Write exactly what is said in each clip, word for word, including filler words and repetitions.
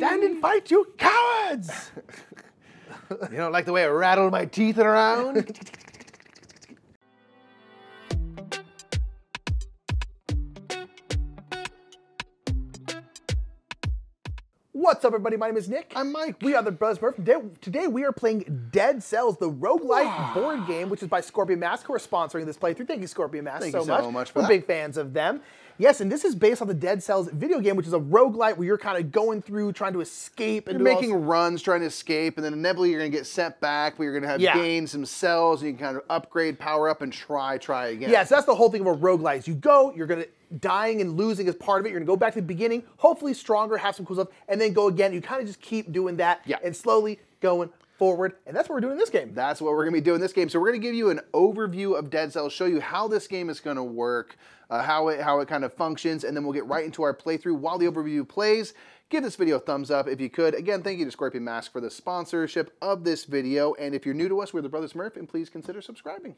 stand and fight, you cowards! You don't like the way I rattle my teeth around? What's up, everybody? My name is Nick. I'm Mike. We are the Brothers Murph. Today, today we are playing Dead Cells, the Rogue-Lite wow. board game, which is by Scorpion Masque, who are sponsoring this playthrough. Thank you, Scorpion Masque, Thank so, you so much. much for We're that. big fans of them. Yes, and this is based on the Dead Cells video game, which is a roguelite where you're kind of going through, trying to escape. And you're making runs, trying to escape, and then inevitably you're going to get sent back, where you're going to have yeah. gained some cells, and you can kind of upgrade, power up, and try, try again. Yeah, so that's the whole thing of a roguelite. As you go, you're going to dying and losing is part of it. You're going to go back to the beginning, hopefully stronger, have some cool stuff, and then go again. You kind of just keep doing that yeah. and slowly going forward, and that's what we're doing in this game. That's what we're going to be doing in this game. So we're going to give you an overview of Dead Cells, show you how this game is going to work, uh, how it how it kind of functions, and then we'll get right into our playthrough while the overview plays. Give this video a thumbs up if you could. Again, thank you to Scorpion Masque for the sponsorship of this video, and if you're new to us, we're the Brothers Murph, and please consider subscribing.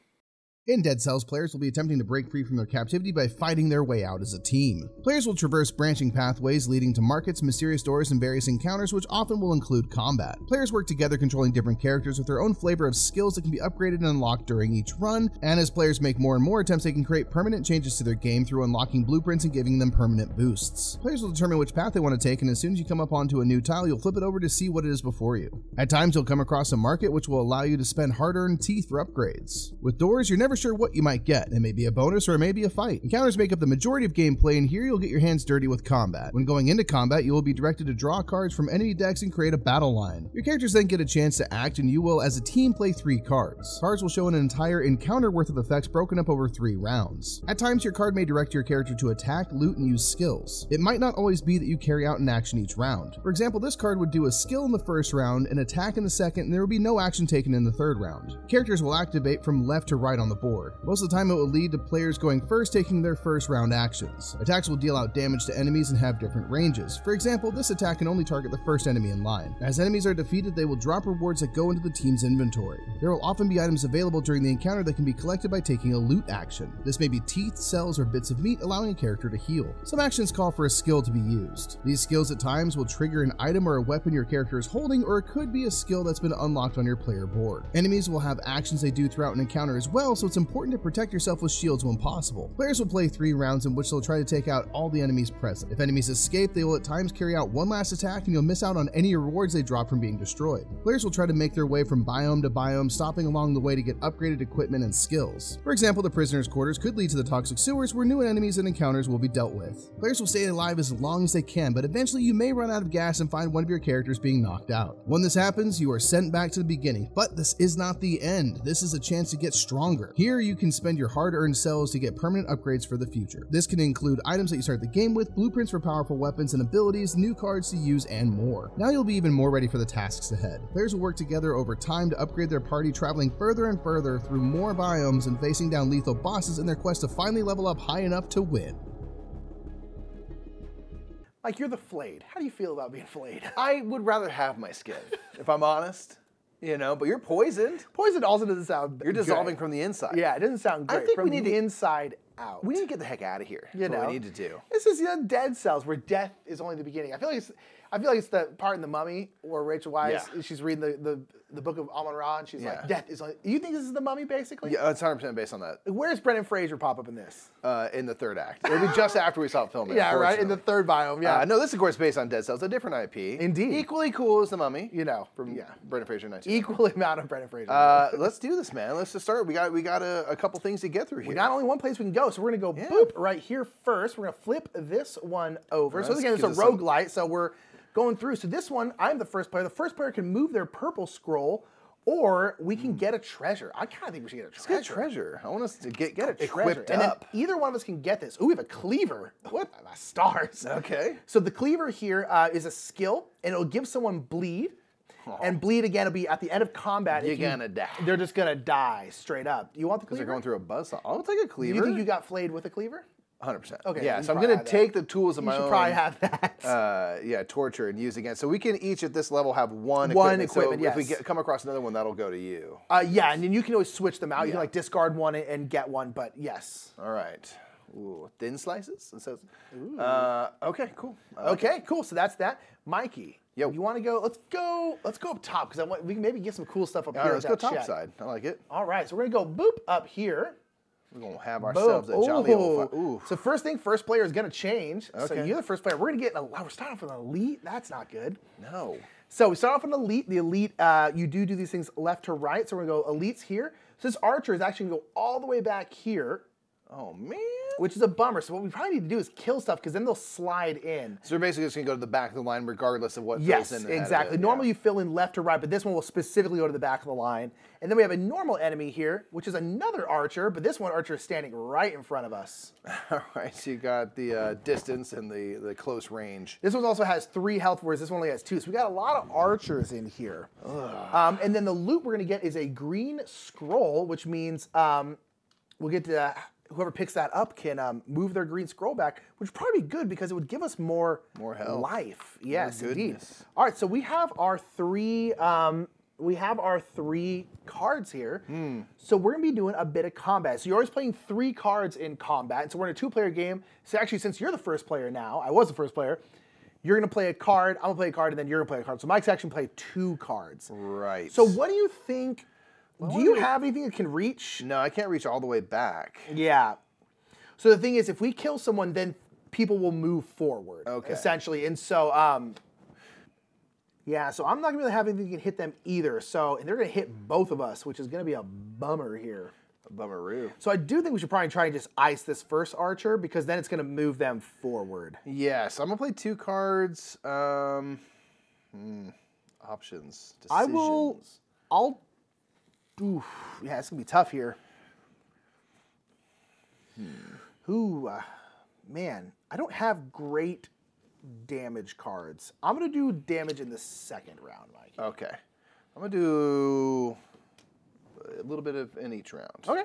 In Dead Cells, players will be attempting to break free from their captivity by fighting their way out as a team. Players will traverse branching pathways leading to markets, mysterious doors, and various encounters, which often will include combat. Players work together, controlling different characters with their own flavor of skills that can be upgraded and unlocked during each run, and as players make more and more attempts, they can create permanent changes to their game through unlocking blueprints and giving them permanent boosts. Players will determine which path they want to take, and as soon as you come up onto a new tile, you'll flip it over to see what it is before you. At times, you'll come across a market, which will allow you to spend hard-earned teeth for upgrades. With doors, you're never sure what you might get. It may be a bonus or it may be a fight. Encounters make up the majority of gameplay, and here you'll get your hands dirty with combat. When going into combat, you will be directed to draw cards from enemy decks and create a battle line. Your characters then get a chance to act, and you will as a team play three cards. Cards will show an entire encounter worth of effects broken up over three rounds. At times, your card may direct your character to attack, loot, and use skills. It might not always be that you carry out an action each round. For example, this card would do a skill in the first round, an attack in the second, and there would be no action taken in the third round. Characters will activate from left to right on the board. Most of the time, it will lead to players going first, taking their first round actions. Attacks will deal out damage to enemies and have different ranges. For example, this attack can only target the first enemy in line. As enemies are defeated, they will drop rewards that go into the team's inventory. There will often be items available during the encounter that can be collected by taking a loot action. This may be teeth, cells, or bits of meat, allowing a character to heal. Some actions call for a skill to be used. These skills at times will trigger an item or a weapon your character is holding, or it could be a skill that's been unlocked on your player board. Enemies will have actions they do throughout an encounter as well, so it's important to protect yourself with shields when possible. Players will play three rounds in which they'll try to take out all the enemies present. If enemies escape, they will at times carry out one last attack, and you'll miss out on any rewards they drop from being destroyed. Players will try to make their way from biome to biome, stopping along the way to get upgraded equipment and skills. For example, the prisoners' quarters could lead to the toxic sewers, where new enemies and encounters will be dealt with. Players will stay alive as long as they can, but eventually you may run out of gas and find one of your characters being knocked out. When this happens, you are sent back to the beginning, but this is not the end. This is a chance to get stronger. Here, you can spend your hard-earned cells to get permanent upgrades for the future. This can include items that you start the game with, blueprints for powerful weapons and abilities, new cards to use, and more. Now you'll be even more ready for the tasks ahead. Players will work together over time to upgrade their party, traveling further and further through more biomes and facing down lethal bosses in their quest to finally level up high enough to win. Mike, you're the flayed. How do you feel about being flayed? I would rather have my skin, if I'm honest. You know, but you're poisoned. Poisoned also doesn't sound You're dissolving great. From the inside. Yeah, it doesn't sound great. I think from we need the inside out. We need to get the heck out of here. You That's know? what we need to do. This is, you know, Dead Cells, where death is only the beginning. I feel like it's, I feel like it's the part in The Mummy where Rachel Weisz, yeah. she's reading the, the, the book of Amon Ra, and she's yeah. like, death is only... You think this is The Mummy, basically? Yeah, it's one hundred percent based on that. Where's Brendan Fraser pop up in this? Uh, in the third act. It'll be just after we stopped filming. Yeah, right, in the third biome, yeah. Uh, no, this is, of course, based on Dead Cells, a different I P. Indeed. Equally cool as The Mummy, you know, from yeah. Brendan Fraser nineteen. Equal amount of Brendan Fraser. Uh, let's do this, man. Let's just start. We got we got a, a couple things to get through here. We got only one place we can go, so we're going to go yeah. boop right here first. We're going to flip this one over. Right, so again, it's a roguelite, so we're... going through. So this one, I'm the first player. The first player can move their purple scroll, or we can mm. get a treasure. I kind of think we should get a treasure. Let's get a treasure. I want us to get, get a treasure. Equipped and up. Then either one of us can get this. Ooh, we have a cleaver. What? My stars. Okay. So the cleaver here uh, is a skill, and it'll give someone bleed. Aww. And bleed again will be at the end of combat. You're you, gonna die. They're just gonna die straight up. You want the cleaver? Because they're going through a buzzsaw. I'll take a cleaver. You think you got flayed with a cleaver? one hundred percent. Okay. Yeah, so I'm going to take the tools of my own. You should probably have that. Uh, yeah, torture and use again. So we can each at this level have one equipment. One equipment, yes. If we get, come across another one, that'll go to you. Uh, yeah, and then you can always switch them out. Yeah. You can like discard one and get one, but yes. All right. Ooh, thin slices? And so, uh, okay, cool. Okay, cool. So that's that. Mikey, Yo, you want to go? Let's go. Let's go up top because I want. We can maybe get some cool stuff up All here. All right, let's go top chat. side. I like it. All right, so we're gonna go boop up here. We're gonna have ourselves boop. a jolly old. Ooh. So first thing, first player is gonna change. Okay. So you're the first player. We're gonna get. An, we're starting off with an elite. That's not good. No. So we start off with an elite. The elite, uh, you do do these things left to right. So we're gonna go elites here. So this archer is actually gonna go all the way back here. Oh man. Which is a bummer. So what we probably need to do is kill stuff because then they'll slide in. So we're basically just going to go to the back of the line regardless of what yes, fills in. Yes, exactly. Normally yeah. you fill in left to right, but this one will specifically go to the back of the line. And then we have a normal enemy here, which is another archer, but this one archer is standing right in front of us. All right, so you got the uh, distance and the, the close range. This one also has three health, whereas this one only has two. So we got a lot of archers in here. Um, and then the loot we're going to get is a green scroll, which means um, we'll get to... Uh, whoever picks that up can um, move their green scroll back, which would probably be good because it would give us more, more life. Yes, indeed. All right, so we have our three um, we have our three cards here. Mm. So we're gonna be doing a bit of combat. So you're always playing three cards in combat. And so we're in a two-player game. So actually, since you're the first player now, I was the first player. You're gonna play a card. I'm gonna play a card, and then you're gonna play a card. So Mike's actually played two cards. Right. So what do you think? Do you have anything that can reach? No, I can't reach all the way back. Yeah. So the thing is, if we kill someone, then people will move forward, okay. essentially. And so, um, yeah, so I'm not going to really have anything that can hit them either. So, and they're going to hit both of us, which is going to be a bummer here. A bummeroo. So I do think we should probably try and just ice this first archer because then it's going to move them forward. Yes, yeah, so I'm going to play two cards. Um, hmm, options. Decisions. I will... I'll... Oof, yeah, it's gonna be tough here. Hmm. Ooh, uh, man, I don't have great damage cards. I'm gonna do damage in the second round, Mike. Okay, I'm gonna do a little bit of in each round. Okay.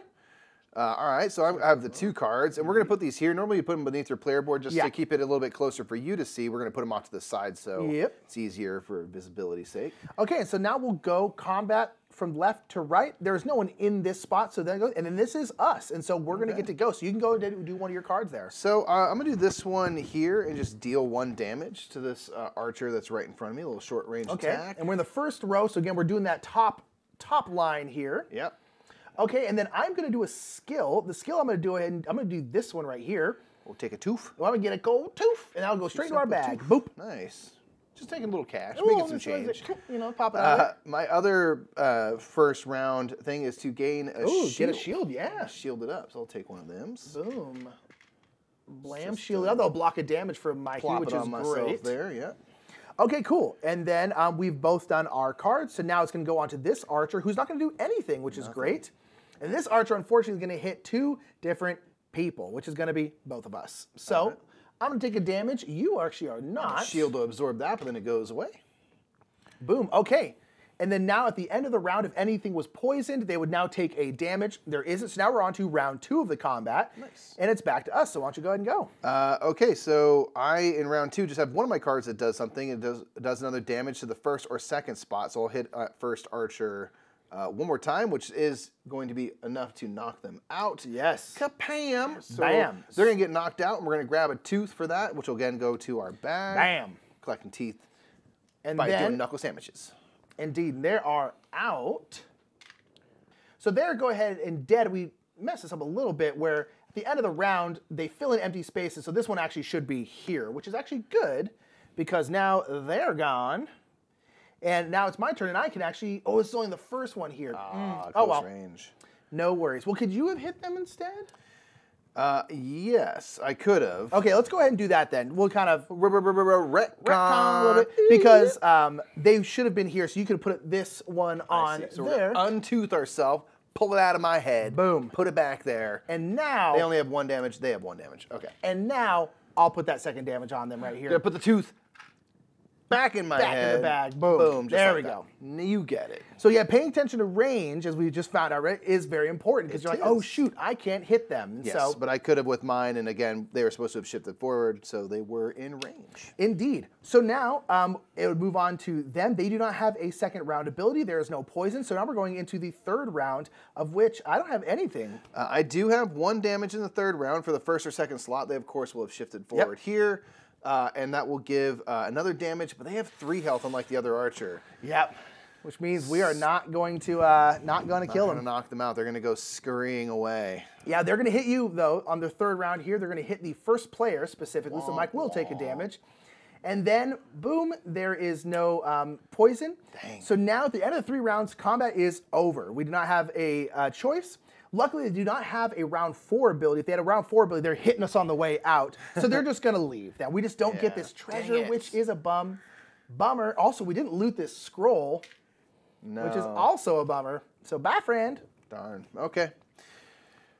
Uh, all right, so I have the two cards, and we're gonna put these here. Normally, you put them beneath your player board just yeah. to keep it a little bit closer for you to see. We're gonna put them off to the side, so yep. it's easier for visibility's sake. Okay, so now we'll go combat. From left to right, there's no one in this spot, so then it goes, and then this is us, and so we're okay. gonna get to go. So you can go and do one of your cards there. So uh, I'm gonna do this one here and just deal one damage to this uh, archer that's right in front of me, a little short range okay. attack. And we're in the first row, so again, we're doing that top top line here. Yep. Okay, and then I'm gonna do a skill. The skill I'm gonna do, and I'm gonna do this one right here. We'll take a toof. Well, I'm gonna get a gold toof, and I'll go straight to our bag. Toof. Boop. Nice. Just taking a little cash, making some change. You know, pop it out. Uh, my other uh, first round thing is to gain a Ooh, shield. Get a shield, yeah. Shield it up, so I'll take one of them. Boom. Blam, Just shield it up. That'll block a damage from Mikey, which is great. There, yeah. Okay, cool. And then um, we've both done our cards, so now it's going to go on to this archer, who's not going to do anything, which Nothing. is great. And this archer, unfortunately, is going to hit two different people, which is going to be both of us. So... Uh-huh. I'm gonna take a damage. You actually are not. Shield will absorb that, but then it goes away. Boom, okay. And then now at the end of the round, if anything was poisoned, they would now take a damage. There isn't, so now we're on to round two of the combat. Nice. And it's back to us, so why don't you go ahead and go. Uh, okay, so I, in round two, just have one of my cards that does something. It does, it does another damage to the first or second spot, so I'll hit uh, first archer Uh, one more time, which is going to be enough to knock them out. Yes. Kapam. So Bam. They're going to get knocked out, and we're going to grab a tooth for that, which will again go to our bag. Bam. Collecting teeth and by then, doing knuckle sandwiches. Indeed. They are out. So there, go ahead and dead. We messed this up a little bit where at the end of the round, they fill in empty spaces. So this one actually should be here, which is actually good because now they're gone. And now it's my turn, and I can actually... Oh, it's only the first one here. Ah, mm. close oh, well. range. No worries. Well, could you have hit them instead? Uh, yes, I could have. Okay, let's go ahead and do that then. We'll kind of retcon a little bit. Because um, they should have been here, so you could have put this one on so there. Untooth ourselves, pull it out of my head. Boom. Put it back there. And now... They only have one damage. They have one damage. Okay. And now I'll put that second damage on them right here. Gonna put the tooth... Back in my Back head. Back in the bag. Boom. Boom. There like we that. go. You get it. So yeah, paying attention to range, as we just found out, right, is very important because you're is. like, oh shoot, I can't hit them. Yes, so, but I could have with mine, and again, they were supposed to have shifted forward, so they were in range. Indeed. So now um, it would move on to them. They do not have a second round ability. There is no poison. So now we're going into the third round, of which I don't have anything. Uh, I do have one damage in the third round for the first or second slot. They of course will have shifted forward yep. here. uh, and that will give uh, another damage, but they have three health, unlike the other archer. Yep. Which means we are not going to uh, not going to kill them. Not going to knock them out. They're going to go scurrying away. Yeah, they're going to hit you though on their third round here. They're going to hit the first player specifically, so Mike will take a damage. And then, boom, there is no um, poison. Dang. So now at the end of the three rounds, combat is over. We do not have a uh, choice. Luckily, they do not have a round four ability. If they had a round four ability, they're hitting us on the way out. So they're just going to leave. Now, we just don't yeah. get this treasure, which is a bum. Bummer. Also, we didn't loot this scroll. No. Which is also a bummer. So bye, friend. Darn. Okay.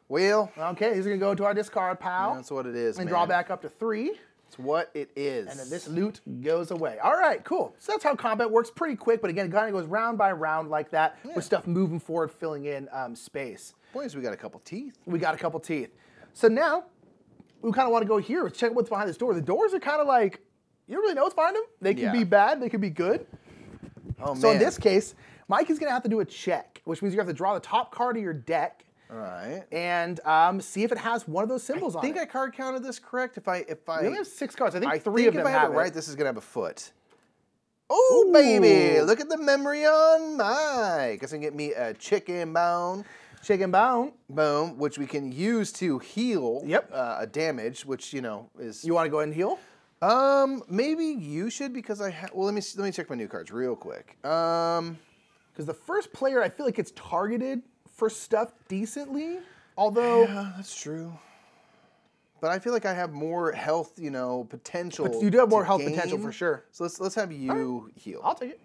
Wheel. Okay, he's going to go to our discard pile. That's what it is, And man. draw back up to three. That's what it is. And then this loot goes away. All right, cool. So that's how combat works, pretty quick. But again, it kind of goes round by round like that, yeah. with stuff moving forward, filling in um, space. Boys, we got a couple teeth. We got a couple teeth. So now, we kind of want to go here. Let's check what's behind this door. The doors are kind of like, you don't really know what's behind them. They can yeah. be bad. They can be good. Oh, man. So in this case, Mike is going to have to do a check, which means you have to draw the top card of your deck. All right. And um, see if it has one of those symbols on it. I think I card counted this correct. If I, if I, we only have six cards. I think I three think of them have it. Right, this is gonna have a foot. Oh baby! Look at the memory on Mike. It's gonna get me a chicken bone. Chicken bone. Bone, which we can use to heal. Yep. Uh, a damage, which you know is. You want to go ahead and heal? Um, maybe you should because I ha well let me let me check my new cards real quick. Um, because the first player I feel like gets targeted for stuff decently, although... Yeah, that's true. But I feel like I have more health, you know, potential. But you do have more health gain. potential for sure. So let's let's have you right. heal. I'll take it.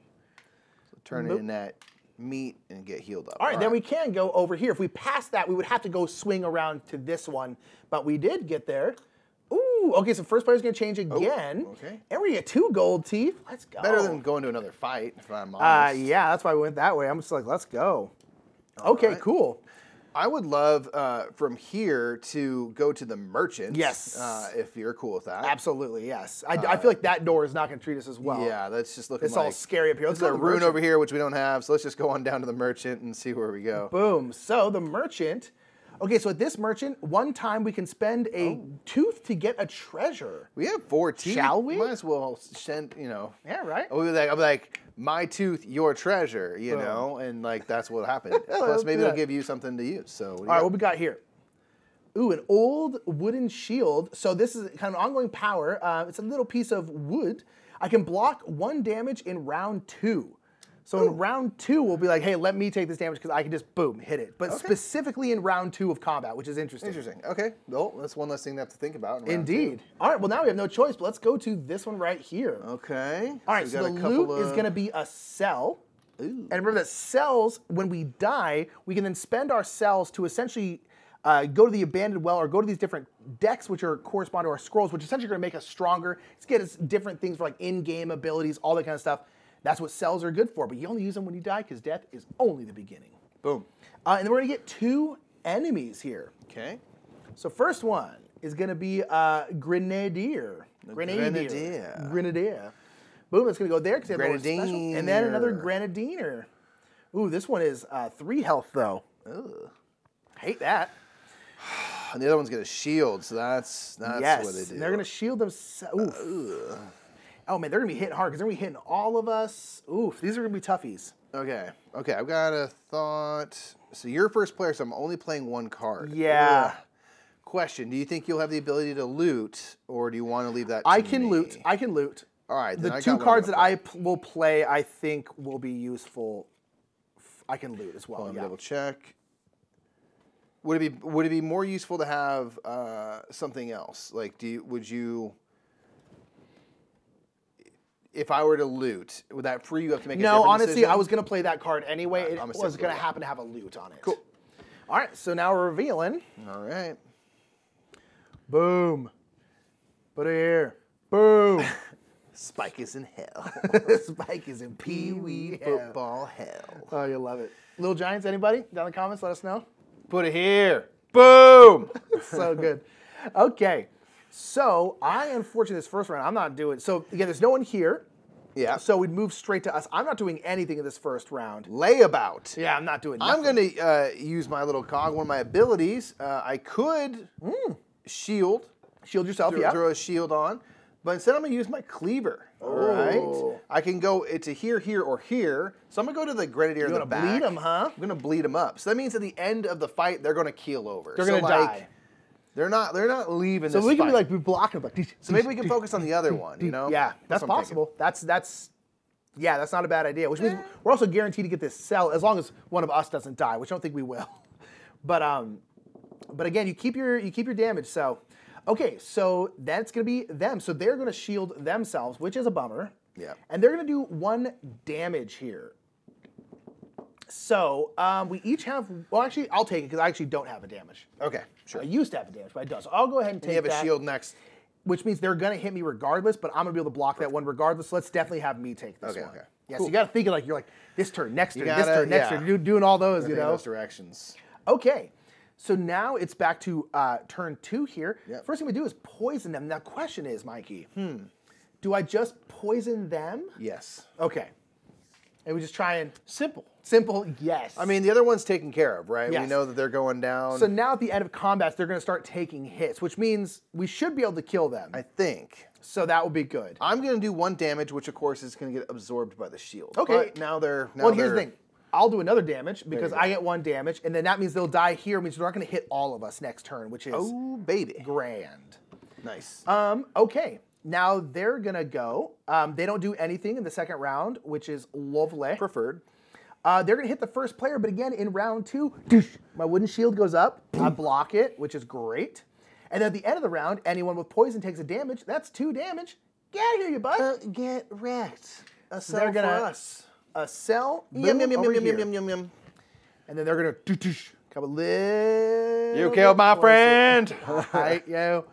So turn Boop. in that meat and get healed up. All right, All then right. we can go over here. If we pass that, we would have to go swing around to this one. But we did get there. Ooh, okay, so first player's gonna change again. Oh, okay. And we get two gold teeth. Let's go. Better than going to another fight, if I'm honest. Uh, yeah, that's why we went that way. I'm just like, let's go. All okay, right. cool. I would love uh, from here to go to the merchant. Yes. Uh, if you're cool with that. Absolutely, yes. I, uh, I feel like that door is not going to treat us as well. Yeah, that's just looking it's like... It's all scary up here. Let's go to the rune over here, which we don't have, so let's just go on down to the merchant and see where we go. Boom. So the merchant... Okay, so at this merchant, one time we can spend a oh. tooth to get a treasure. We have four teeth. Shall we? Might as well send, you know. Yeah, right. I'll be like, I'll be like my tooth, your treasure, you Boom. know, and like that's what happened. Plus, maybe yeah. it'll give you something to use. So, what do you all got? right, what we got here? Ooh, an old wooden shield. So this is kind of an ongoing power. Uh, it's a little piece of wood. I can block one damage in round two. So Ooh. in round two, we'll be like, hey, let me take this damage because I can just, boom, hit it. But okay. specifically in round two of combat, which is interesting. Interesting. Okay. Well, that's one less thing to have to think about. In Indeed. Two. All right. Well, now we have no choice, but let's go to this one right here. Okay. All right. So, so the loot of... is going to be a cell. Ooh. And remember that cells, when we die, we can then spend our cells to essentially uh, go to the abandoned well or go to these different decks, which are correspond to our scrolls, which are essentially going to make us stronger. It's get us different things for like in-game abilities, all that kind of stuff. That's what cells are good for, but you only use them when you die because death is only the beginning. Boom. Uh, and then we're gonna get two enemies here. Okay. So first one is gonna be uh, Grenadier. Grenadier. Grenadier. Grenadier. Boom, it's gonna go there because they have more special. And then another Grenadier. Ooh, this one is uh, three health though. Ugh. Hate that. And the other one's gonna shield, so that's, that's yes. what they do. And they're gonna shield themselves. Uh, Oh man, they're gonna be hitting hard because they're gonna be hitting all of us. Oof, these are gonna be toughies. Okay, okay, I've got a thought. So you're first player, so I'm only playing one card. Yeah. Ugh. Question: do you think you'll have the ability to loot, or do you want to leave that? To I can me? loot. I can loot. All right. Then the I two got cards that play. I will play, I think, will be useful. I can loot as well. Hold on, yeah. Double check. Would it be Would it be more useful to have uh, something else? Like, do you, would you? If I were to loot, would that free you up to make a different decision? No, honestly, I was going to play that card anyway. It was going to happen to have a loot on it. Cool. All right, so now we're revealing. All right. Boom. Put it here. Boom. Spike is in hell. Spike is in pee-wee football hell. Oh, you'll love it. Little Giants, anybody? Down in the comments, let us know. Put it here. Boom. So good. Okay. So I, unfortunately, this first round, I'm not doing, so again, there's no one here. Yeah. So we'd move straight to us. I'm not doing anything in this first round. Layabout. Yeah, I'm not doing nothing. I'm going to uh, use my little cog, one of my abilities. Uh, I could mm. shield. Shield yourself, throw, yeah. Throw a shield on. But instead, I'm going to use my cleaver. Oh. All right. I can go to here, here, or here. So I'm going to go to the grenadier in the back. You're going to bleed them, huh? I'm going to bleed them up. So that means at the end of the fight, they're going to keel over. They're so going like, to die. They're not. They're not leaving. So this we can fight. be like we block them. Like, so deesh, maybe we can deesh, focus on the other deesh, one. You know? Yeah, that's, that's possible. Thinking. That's that's. Yeah, that's not a bad idea. Which means eh. we're also guaranteed to get this cell as long as one of us doesn't die, which I don't think we will. But um, but again, you keep your you keep your damage. So, okay, so that's gonna be them. So they're gonna shield themselves, which is a bummer. Yeah. And they're gonna do one damage here. So um, we each have. Well, actually, I'll take it because I actually don't have a damage. Okay, sure. I used to have a damage, but I don't. So I'll go ahead and take. We have that, a shield next, which means they're gonna hit me regardless. But I'm gonna be able to block that one regardless. So let's definitely have me take this okay, one. Okay. Yeah. Cool. So you gotta think of like you're like this turn, next turn, gotta, this turn, next yeah. turn. You're doing all those, you know. Those directions. Okay. So now it's back to uh, turn two here. Yep. First thing we do is poison them. Now, question is, Mikey, hmm, do I just poison them? Yes. Okay. And we just try and... Simple. Simple, yes. I mean, the other one's taken care of, right? Yes. We know that they're going down. So now at the end of combats, they're going to start taking hits, which means we should be able to kill them. I think. So that would be good. I'm going to do one damage, which, of course, is going to get absorbed by the shield. Okay. But now they're... Now well, they're, here's the thing. I'll do another damage because I get one damage, and then that means they'll die here, means they're not going to hit all of us next turn, which is oh baby grand. Nice. Um. Okay. Now they're going to go. Um. They don't do anything in the second round, which is lovely. Preferred. Uh. They're going to hit the first player, but again in round two, my wooden shield goes up. I block it, which is great. And at the end of the round, anyone with poison takes a damage. That's two damage. Get out of here, you bud. Uh, get wrecked. A so they're gonna, for us. A cell, yum, yum, yum, yum, yum, yum, yum. And then they're gonna doo -doosh, come a little. You killed my friend. All right, yo.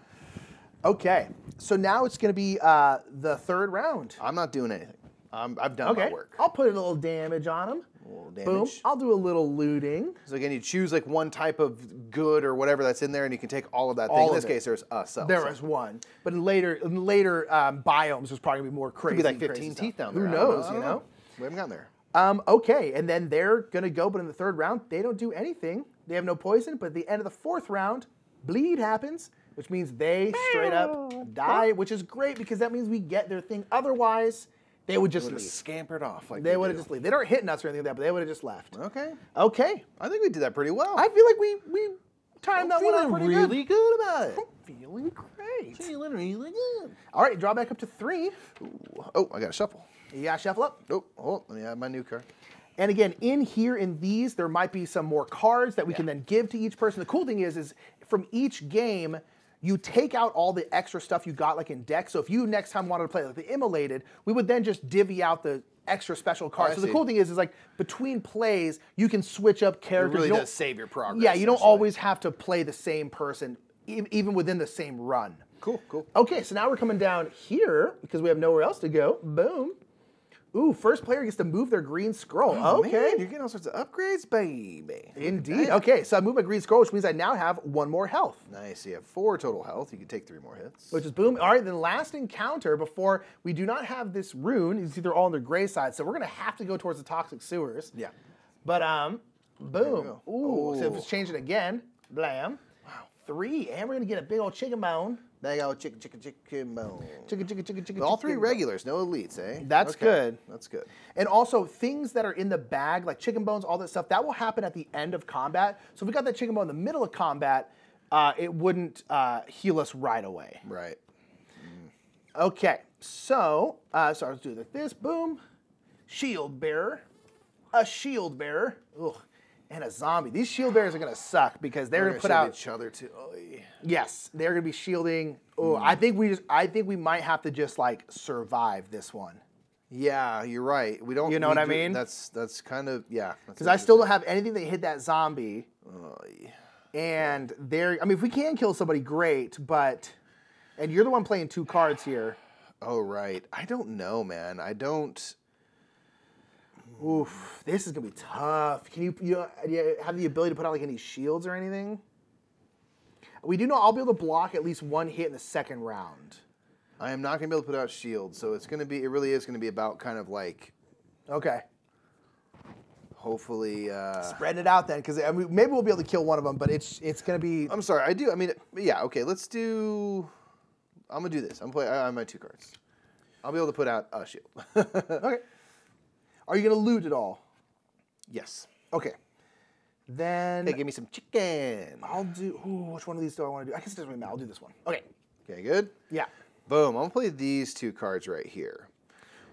Okay, so now it's gonna be uh, the third round. I'm not doing anything. I'm, I've done okay. my work. I'll put a little damage on them. A little damage. Boom. I'll do a little looting. So again, you choose like one type of good or whatever that's in there, and you can take all of that all thing. Of in this it. case, there's a cell. There so. was one, but in later in later um, biomes, there's probably gonna be more crazy. Could be like fifteen teeth down there. Who knows? Know. You know. We haven't gotten there. Um, okay, and then they're going to go, but in the third round, they don't do anything. They have no poison, but at the end of the fourth round, bleed happens, which means they straight up die, which is great because that means we get their thing. Otherwise, they would just leave. Scampered off. Like they they would have just leave. They don't hit nuts or anything like that, but they would have just left. Okay. Okay. I think we did that pretty well. I feel like we we timed that one out pretty good. really good about it. I'm feeling great. Feeling really good. All right, draw back up to three. Ooh. Oh, I got a shuffle. You gotta shuffle up. Oh, hold on, let me add my new card. And again, in here, in these, there might be some more cards that we yeah. can then give to each person. The cool thing is, is from each game, you take out all the extra stuff you got, like in deck. So if you next time wanted to play like the Immolated, we would then just divvy out the extra special cards. Oh, so see. the cool thing is, is like between plays, you can switch up characters. It really you does save your progress. Yeah, you don't always have to play the same person, e even within the same run. Cool, cool. Okay, so now we're coming down here because we have nowhere else to go. Boom. Ooh, first player gets to move their green scroll. Oh, okay. Man, you're getting all sorts of upgrades, baby. Indeed. Okay, so I move my green scroll, which means I now have one more health. Nice. You have four total health. You can take three more hits. Which is boom. All right, then last encounter before we do not have this rune. You see they're all on their gray side, so we're going to have to go towards the toxic sewers. Yeah. But, um, boom. Ooh. Ooh. So let's change it again. Blam. Wow. Three. And we're going to get a big old chicken bone. Big old chicken, chicken, chicken bone. Chicken, chicken, chicken, chicken. All three regulars, no elites, eh? That's good. That's good. And also things that are in the bag, like chicken bones, all that stuff, that will happen at the end of combat. So if we got that chicken bone in the middle of combat, uh, it wouldn't uh, heal us right away. Right. Mm. Okay. So, uh, so let's do it like this. Boom. Shield bearer. A shield bearer. Ugh. And a zombie. These shield bearers are gonna suck because they're, they're gonna, gonna put out each other too. Oh, yeah. Yes, they're gonna be shielding. Oh, mm. I think we just. I think we might have to just like survive this one. Yeah, you're right. We don't. You know what do, I mean? That's that's kind of yeah. Because I still don't have anything that hit that zombie. Oh, yeah. And they're. I mean, if we can kill somebody, great. But, and you're the one playing two cards here. Oh right. I don't know, man. I don't. Oof, this is gonna be tough. Can you, you know, do you have the ability to put out like any shields or anything? We do know I'll be able to block at least one hit in the second round. I am not gonna be able to put out shields, so it's gonna be, it really is gonna be about kind of like. Okay. Hopefully. Uh, Spread it out then, because I mean, maybe we'll be able to kill one of them, but it's it's gonna be. I'm sorry, I do, I mean, yeah, okay, let's do, I'm gonna do this. I'm play. I, I'm my two cards. I'll be able to put out a shield. Okay. Are you gonna loot it all? Yes. Okay. Then. Hey, give me some chicken. I'll do. Ooh, which one of these do I want to do? I guess it doesn't really matter. I'll do this one. Okay. Okay. Good. Yeah. Boom. I'm gonna play these two cards right here.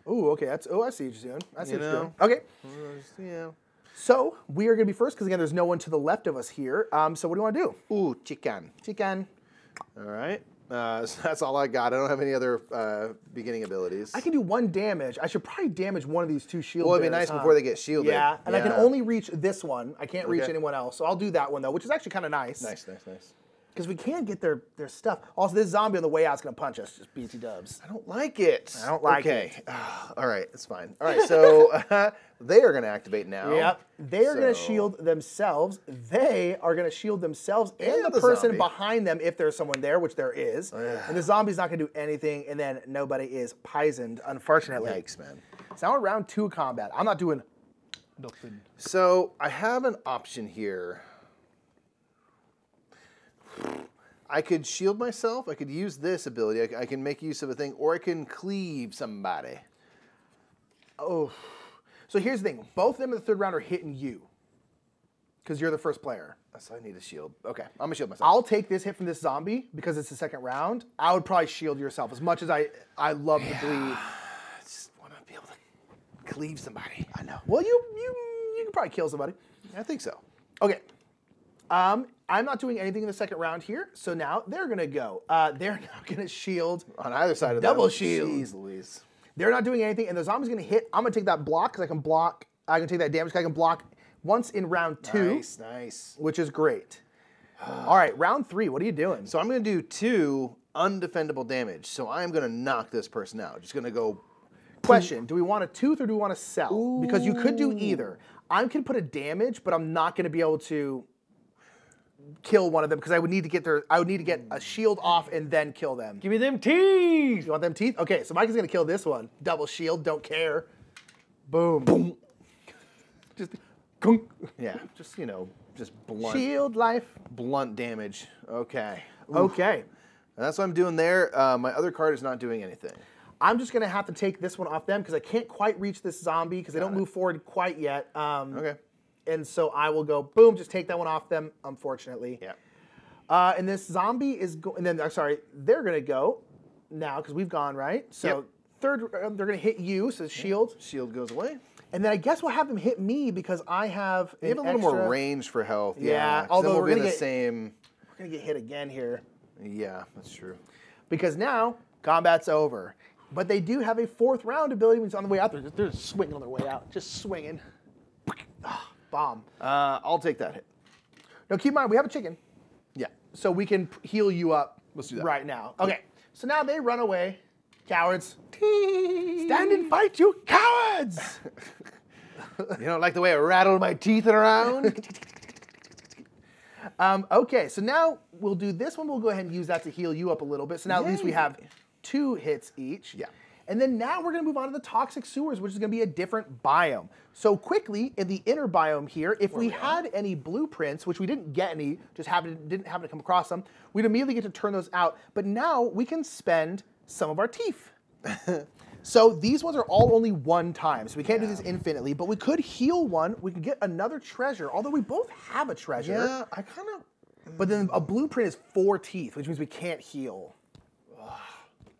Oh, okay. That's. Oh, I see what you're doing. I see you what know. you're doing. Okay. Yeah. So we are gonna be first because again, there's no one to the left of us here. Um. So what do you want to do? Ooh, chicken. Chicken. All right. Uh, so that's all I got. I don't have any other uh, beginning abilities. I can do one damage. I should probably damage one of these two shields. Well, it'd be nice huh? before they get shielded. Yeah, and yeah. I can only reach this one. I can't reach okay. anyone else. So I'll do that one though, which is actually kind of nice. Nice, nice, nice. Because we can get their their stuff. Also, this zombie on the way out is gonna punch us. Just B T dubs. I don't like it. I don't like okay. it. Okay. All right, it's fine. All right, so uh, they are gonna activate now. Yep. They are so. gonna shield themselves. They are gonna shield themselves and, and the, the person zombie. behind them if there's someone there, which there is. Ugh. And the zombie's not gonna do anything. And then nobody is poisoned, unfortunately. Yikes, man. So now round two combat. I'm not doing nothing. So I have an option here. I could shield myself, I could use this ability, I, I can make use of a thing, or I can cleave somebody. Oh, so here's the thing, both of them in the third round are hitting you, because you're the first player. So I need a shield. Okay, I'm gonna shield myself. I'll take this hit from this zombie, because it's the second round. I would probably shield yourself, as much as I, I love yeah. to bleed. I just wanna be able to cleave somebody. I know. Well, you, you, you can probably kill somebody. I think so. Okay. Um, I'm not doing anything in the second round here, so now they're gonna go. Uh, they're now gonna shield on either side of that. Double shield. Jeez Louise. They're not doing anything, and the zombie's gonna hit. I'm gonna take that block because I can block. I can take that damage. Cause I can block once in round two. Nice, nice. Which is great. All right, round three. What are you doing? So I'm gonna do two undefendable damage. So I'm gonna knock this person out. Just gonna go. Question: do we want a tooth or do we want to sell? Ooh. Because you could do either. I'm gonna put a damage, but I'm not gonna be able to kill one of them because I would need to get their I would need to get a shield off and then kill them. Give me them teeth. You want them teeth? Okay, so Mike is gonna kill this one. Double shield, don't care. Boom. Boom. Just gunk. Yeah. Just you know, just blunt. Shield life. Blunt damage. Okay. Oof. Okay. And that's what I'm doing there. Uh, my other card is not doing anything. I'm just gonna have to take this one off them because I can't quite reach this zombie because they don't it. move forward quite yet. Um, okay. And so I will go, boom, just take that one off them, unfortunately. Yeah. Uh, and this zombie is going, and then, I'm sorry, they're going to go now because we've gone, right? So yep. third, uh, they're going to hit you, so shield. Shield goes away. And then I guess we'll have them hit me because I have an You have a extra... little more range for health. Yeah, yeah although we'll we're going to get the same. We're going to get hit again here. Yeah, that's true. Because now combat's over. But they do have a fourth round ability when it's on the way out. They're just, they're just swinging on their way out, just swinging. Bomb. Uh, I'll take that hit. Now keep in mind, we have a chicken. Yeah. So we can heal you up Let's do that. right now. Okay. So now they run away. Cowards. Tee. Stand and fight, you cowards! You don't like the way I rattle my teeth around? um, okay, so now we'll do this one. We'll go ahead and use that to heal you up a little bit. So now Yay. at least we have two hits each. Yeah. And then now we're gonna move on to the toxic sewers, which is gonna be a different biome. So quickly, in the inner biome here, if we, we had any blueprints, which we didn't get any, just happened, didn't happen to come across them, we'd immediately get to turn those out. But now we can spend some of our teeth. So these ones are all only one time, so we can't yeah. do this infinitely, but we could heal one, we can get another treasure, although we both have a treasure. Yeah, I kinda... But then a blueprint is four teeth, which means we can't heal.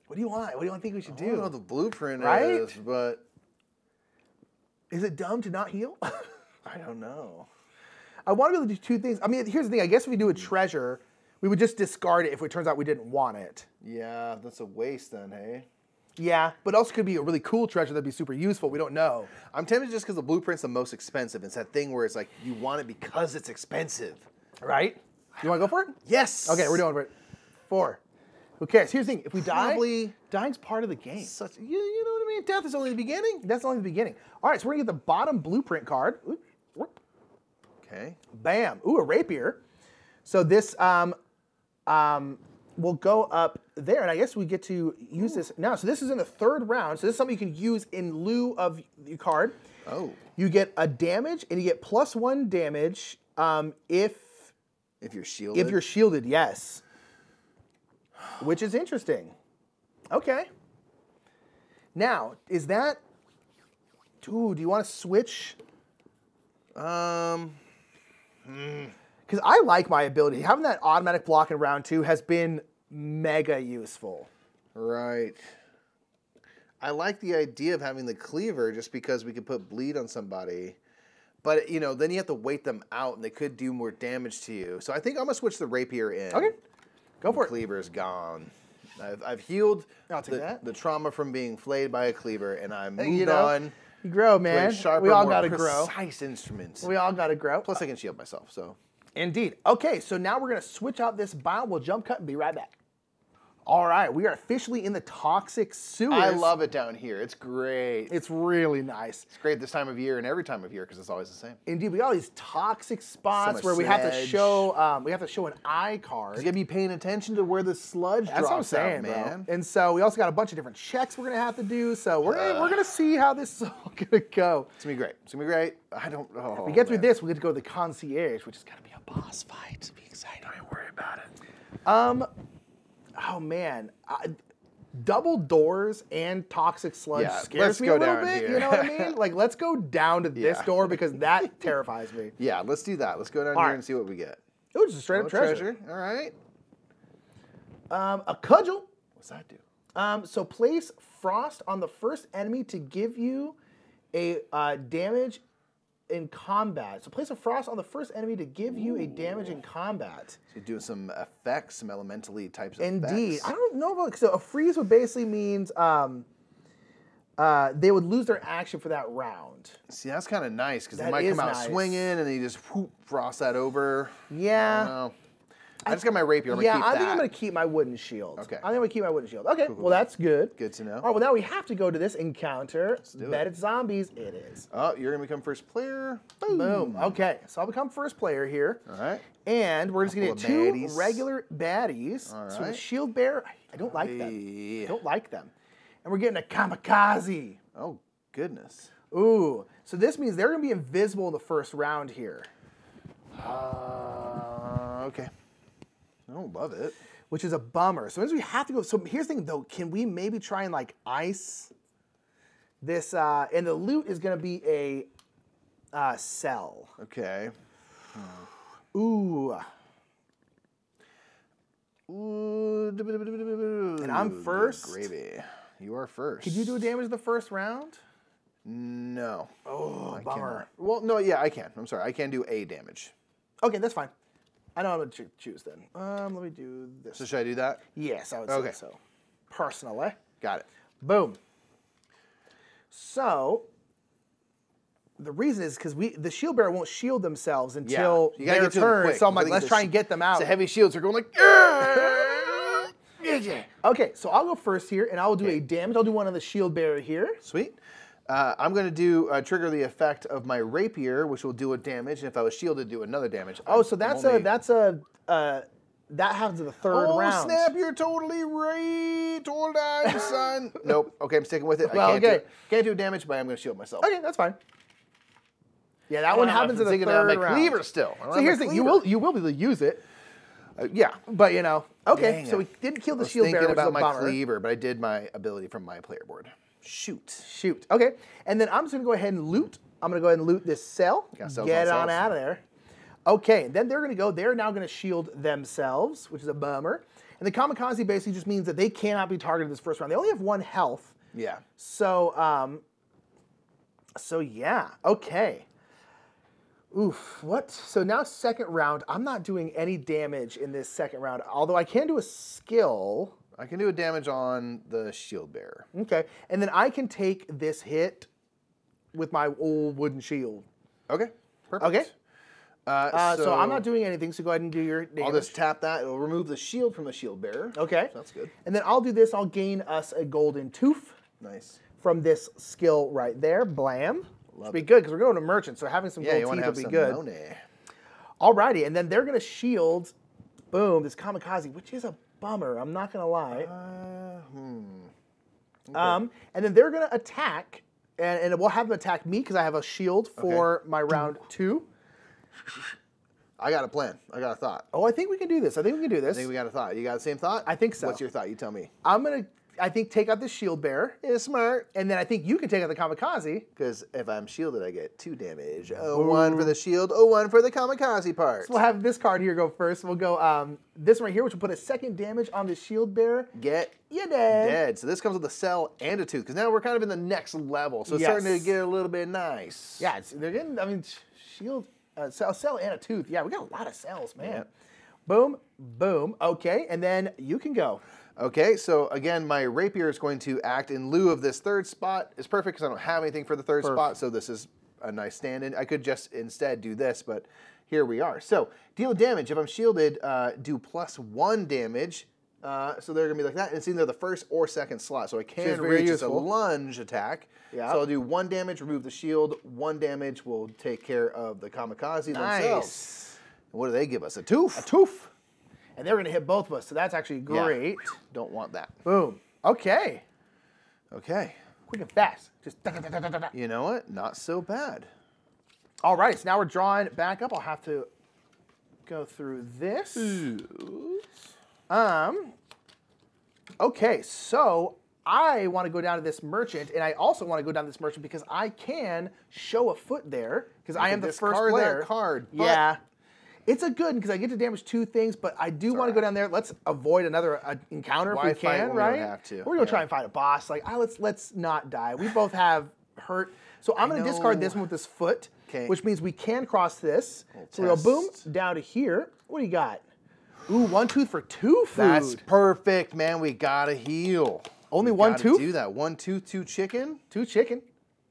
What do you want? What do you think we should I do? I don't know what the blueprint right? is, but... Is it dumb to not heal? I don't know. I want to be able to do two things. I mean, here's the thing. I guess if we do a treasure, we would just discard it if it turns out we didn't want it. Yeah, that's a waste then, hey? Yeah, but also could be a really cool treasure that'd be super useful. We don't know. I'm tempted just because the blueprint's the most expensive. It's that thing where it's like, you want it because it's expensive. Right? You want to go for it? Yes. Okay, we're doing it. Four. Who cares? Here's the thing, if we Probably die, dying's part of the game. Such, you, you know what I mean? Death is only the beginning. That's only the beginning. All right, so we're gonna get the bottom blueprint card. Okay. Bam, ooh, a rapier. So this um, um, will go up there, and I guess we get to use ooh. this now. So this is in the third round, so this is something you can use in lieu of your card. Oh. You get a damage, and you get plus one damage um, if... If you're shielded? If you're shielded, yes. Which is interesting. Okay. Now, is that... Ooh, do you want to switch? Um... Hmm... Because I like my ability. Having that automatic block in round two has been mega useful. Right. I like the idea of having the cleaver just because we could put bleed on somebody. But, you know, then you have to wait them out, and they could do more damage to you. So I think I'm going to switch the rapier in. Okay. Go for it. The cleaver is gone. I've, I've healed I'll take the, that. the trauma from being flayed by a cleaver, and I moved you know, on. You grow, man. Sharper, we all got to grow. Precise instruments. We all got to grow. Plus, I can shield myself, so... Indeed. Okay, so now we're going to switch out this biome. We'll jump cut and be right back. All right, we are officially in the toxic sewers. I love it down here. It's great. It's really nice. It's great this time of year and every time of year because it's always the same. Indeed, we got all these toxic spots so where we have to show um, we have to show an eye card. You got to be paying attention to where the sludge That's drops what I'm saying, out, man. Bro. And so we also got a bunch of different checks we're going to have to do. So we're uh, we're going to see how this is all going to go. It's going to be great. It's going to be great. I don't know. Oh, if we get man. through this, we get to go to the concierge, which is going to be a boss fight. It's going to be exciting. Don't worry about it. Um. Oh man, I, double doors and toxic sludge yeah, scares me a little bit, here. You know what I mean? Like, let's go down to this yeah. door because that terrifies me. Yeah, let's do that. Let's go down All here right. and see what we get. It was just a straight up treasure. treasure. All right. Um, a cudgel. What's that do? Um, so place frost on the first enemy to give you a uh, damage in combat. So place a frost on the first enemy to give you Ooh. a damage in combat. So doing some effects, some elementally types of Indeed. effects. Indeed. I don't know about, so a freeze would basically means um, uh, they would lose their action for that round. See, that's kind of nice because they might come out nice. swinging and then you just whoop, frost that over. Yeah. I don't know. I, I just got my rapier. I'm yeah, gonna keep I think that. I'm going to keep my wooden shield. Okay. I think I'm going to keep my wooden shield. Okay, cool, cool, well, that's good. Good to know. All right, well, now we have to go to this encounter. Bet it. it's zombies. It is. Oh, you're going to become first player. Boom. Boom. Okay, so I'll become first player here. All right. And we're just going to get two baddies. regular baddies. All right. So the shield bearer, I don't like them. I don't like them. And we're getting a kamikaze. Oh, goodness. Ooh, so this means they're going to be invisible in the first round here. Uh, okay. I don't love it. Which is a bummer. So we have to go. So here's the thing, though. Can we maybe try and, like, ice this? Uh, and the loot is going to be a uh, cell. Okay. Hmm. Ooh. Ooh. And I'm first. Gravy. You are first. Could you do damage in the first round? No. Oh, I bummer. Cannot. Well, no, yeah, I can. I'm sorry. I can do a damage. Okay, that's fine. I know how to choose then. Um, let me do this. So should I do that? Yes, I would okay. say so. Personally. Got it. Boom. So the reason is because we the shield bearer won't shield themselves until yeah. their turn. So I'm like, let's try and get them out. So heavy shields are going like. Okay, so I'll go first here, and I will do okay. a damage. I'll do one on the shield bearer here. Sweet. Uh, I'm going to do uh, trigger the effect of my rapier, which will do a damage, and if I was shielded, do another damage. Oh, I'm, so that's only... a that's a uh, that happens in the third oh, round. Oh snap! You're totally right. Hold on, son. Nope. Okay, I'm sticking with it. Well, I can't, okay. do, can't do damage, but I'm going to shield myself. Okay, that's fine. Yeah, that one happens in the third round. My cleaver still. So here's the thing: you will you will be able to use it. Uh, yeah, but you know. Okay, Dang so it. we didn't kill the I shield bearer. Thinking about my bomber. cleaver, but I did my ability from my player board. Shoot. Shoot. Okay. And then I'm just going to go ahead and loot. I'm going to go ahead and loot this cell. Get on, it on out of there. Okay. Then they're going to go. They're now going to shield themselves, which is a bummer. And the kamikaze basically just means that they cannot be targeted this first round. They only have one health. Yeah. So, um, so yeah. Okay. Oof. What? So now second round. I'm not doing any damage in this second round, although I can do a skill. I can do a damage on the shield bearer. Okay, and then I can take this hit with my old wooden shield. Okay, perfect. Okay. Uh, uh, so, so I'm not doing anything, so go ahead and do your damage. I'll just tap that. It'll remove the shield from the shield bearer. Okay. So that's good. And then I'll do this. I'll gain us a golden tooth. Nice. From this skill right there. Blam. Love It'll be it. good, because we're going to merchant, so having some yeah, gold teeth will be some good. Money. Alrighty, and then they're going to shield, boom, this kamikaze, which is a bummer, I'm not going to lie. Uh, hmm. okay. um, and then they're going to attack, and, and we'll have them attack me because I have a shield for okay. my round two. I got a plan. I got a thought. Oh, I think we can do this. I think we can do this. I think we got a thought. You got the same thought? I think so. What's your thought? You tell me. I'm going to I think take out the shield bearer is smart, and then I think you can take out the kamikaze, because if I'm shielded, I get two damage. Oh, one for the shield, oh, one for the kamikaze part. So we'll have this card here go first. We'll go um, this one right here, which will put a second damage on the shield bearer. Get you dead. dead. So this comes with a cell and a tooth, because now we're kind of in the next level. So it's yes. starting to get a little bit nice. Yeah, it's, they're getting. I mean, shield, uh, cell, cell, and a tooth. Yeah, we got a lot of cells, man. Yeah. Boom, boom. Okay, and then you can go. Okay, so again, my rapier is going to act in lieu of this third spot. It's perfect because I don't have anything for the third perfect. spot, so this is a nice stand-in. I could just instead do this, but here we are. So, deal damage. If I'm shielded, uh, do plus one damage. Uh, so they're going to be like that. And it's either the first or second slot, so I can reach as a lunge attack. Yep. So I'll do one damage, remove the shield. One damage will take care of the kamikaze nice. themselves. And what do they give us? A tooth. A tooth. And they're gonna hit both of us, so that's actually great. Yeah. Don't want that. Boom. Okay. Okay. Quick and fast. Just da, da, da, da, da, da. You know what? Not so bad. All right, so now we're drawing back up. I'll have to go through this. Um. Okay, so I wanna go down to this merchant, and I also wanna go down to this merchant because I can show a foot there, because I am the first player. That card, yeah. It's a good, because I get to damage two things, but I do want right. to go down there. Let's avoid another uh, encounter Why if we can, right? We don't have to. We're going to yeah. try and fight a boss. Like, ah, let's let's not die. We both have hurt. So I'm going to discard this one with this foot, Kay. which means we can cross this. We'll so we'll boom, down to here. What do you got? Ooh, one tooth for two food. That's perfect, man. We got to heal. Only we one gotta tooth? do that. One tooth, two chicken. Two chicken.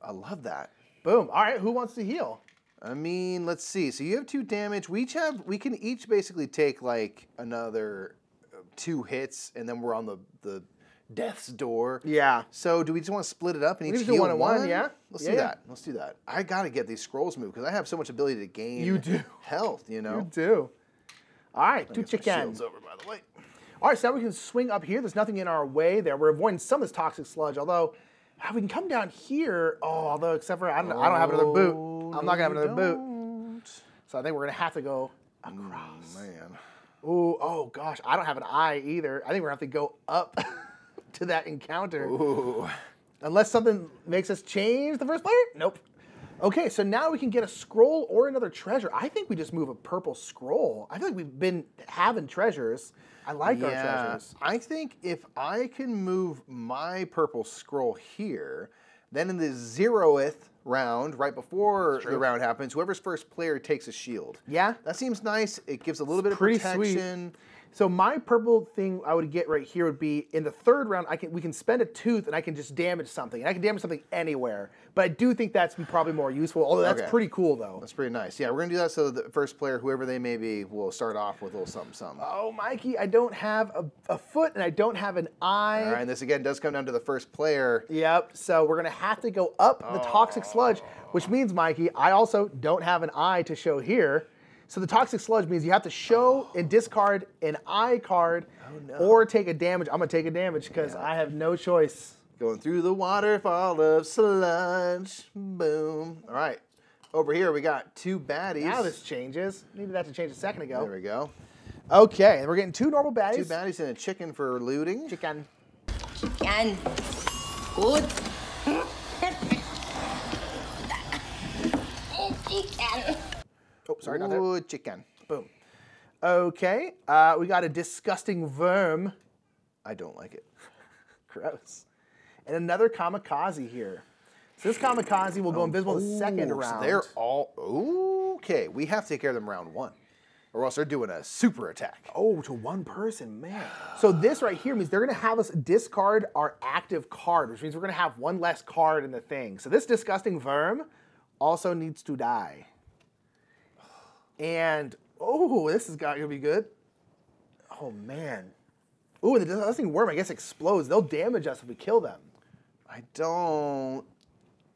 I love that. Boom. All right, who wants to heal? I mean, let's see. So you have two damage. We each have, we can each basically take like another two hits, and then we're on the, the death's door. Yeah. So do we just want to split it up and we each heal one? one? Yeah. Let's yeah, do yeah. that. Let's do that. I gotta get these scrolls moved because I have so much ability to gain. You do health. You know. You do. All right. Two chickens. Over, by the way. All right. So now we can swing up here. There's nothing in our way there. We're avoiding some of this toxic sludge, although. We can come down here. Oh, although except for I don't, oh, I don't have another boot. I'm not gonna have another boot. So I think we're gonna have to go across. Oh, man. Ooh, oh gosh, I don't have an eye either. I think we're gonna have to go up to that encounter. Ooh. Unless something makes us change the first player. Nope. Okay, so now we can get a scroll or another treasure. I think we just move a purple scroll. I feel like we've been having treasures. I like yeah. our treasures. I think if I can move my purple scroll here, then in the zeroth round, right before the round happens, whoever's first player takes a shield. Yeah. That seems nice. It gives a little it's bit pretty of protection. Sweet. So my purple thing I would get right here would be in the third round. I can we can spend a tooth and I can just damage something. And I can damage something anywhere. But I do think that's probably more useful. Although that's okay. pretty cool though. That's pretty nice. Yeah, we're gonna do that so the first player, whoever they may be, will start off with a little something, something. Oh, Mikey, I don't have a, a foot and I don't have an eye. All right, and this again does come down to the first player. Yep. So we're gonna have to go up oh. the toxic sludge, which means, Mikey, I also don't have an eye to show here. So the toxic sludge means you have to show oh. and discard an eye card oh, no. or take a damage. I'm gonna take a damage because yeah. I have no choice. Going through the waterfall of sludge. Boom. All right. Over here we got two baddies. Now this changes. Needed that to change a second ago. There we go. Okay, and we're getting two normal baddies. Two baddies and a chicken for looting. Chicken. Chicken. Good. Chicken. Oh, sorry, not there. Ooh, chicken. Boom. Okay, uh, we got a disgusting worm. I don't like it. Gross. And another kamikaze here. So this kamikaze will go oh, invisible the second round. So they're all, okay, we have to take care of them round one. Or else they're doing a super attack. Oh, to one person, man. So this right here means they're gonna have us discard our active card, which means we're gonna have one less card in the thing. So this disgusting worm also needs to die. And, oh, this is gonna be good. Oh, man. Ooh, the disgusting worm, I guess, explodes. They'll damage us if we kill them. I don't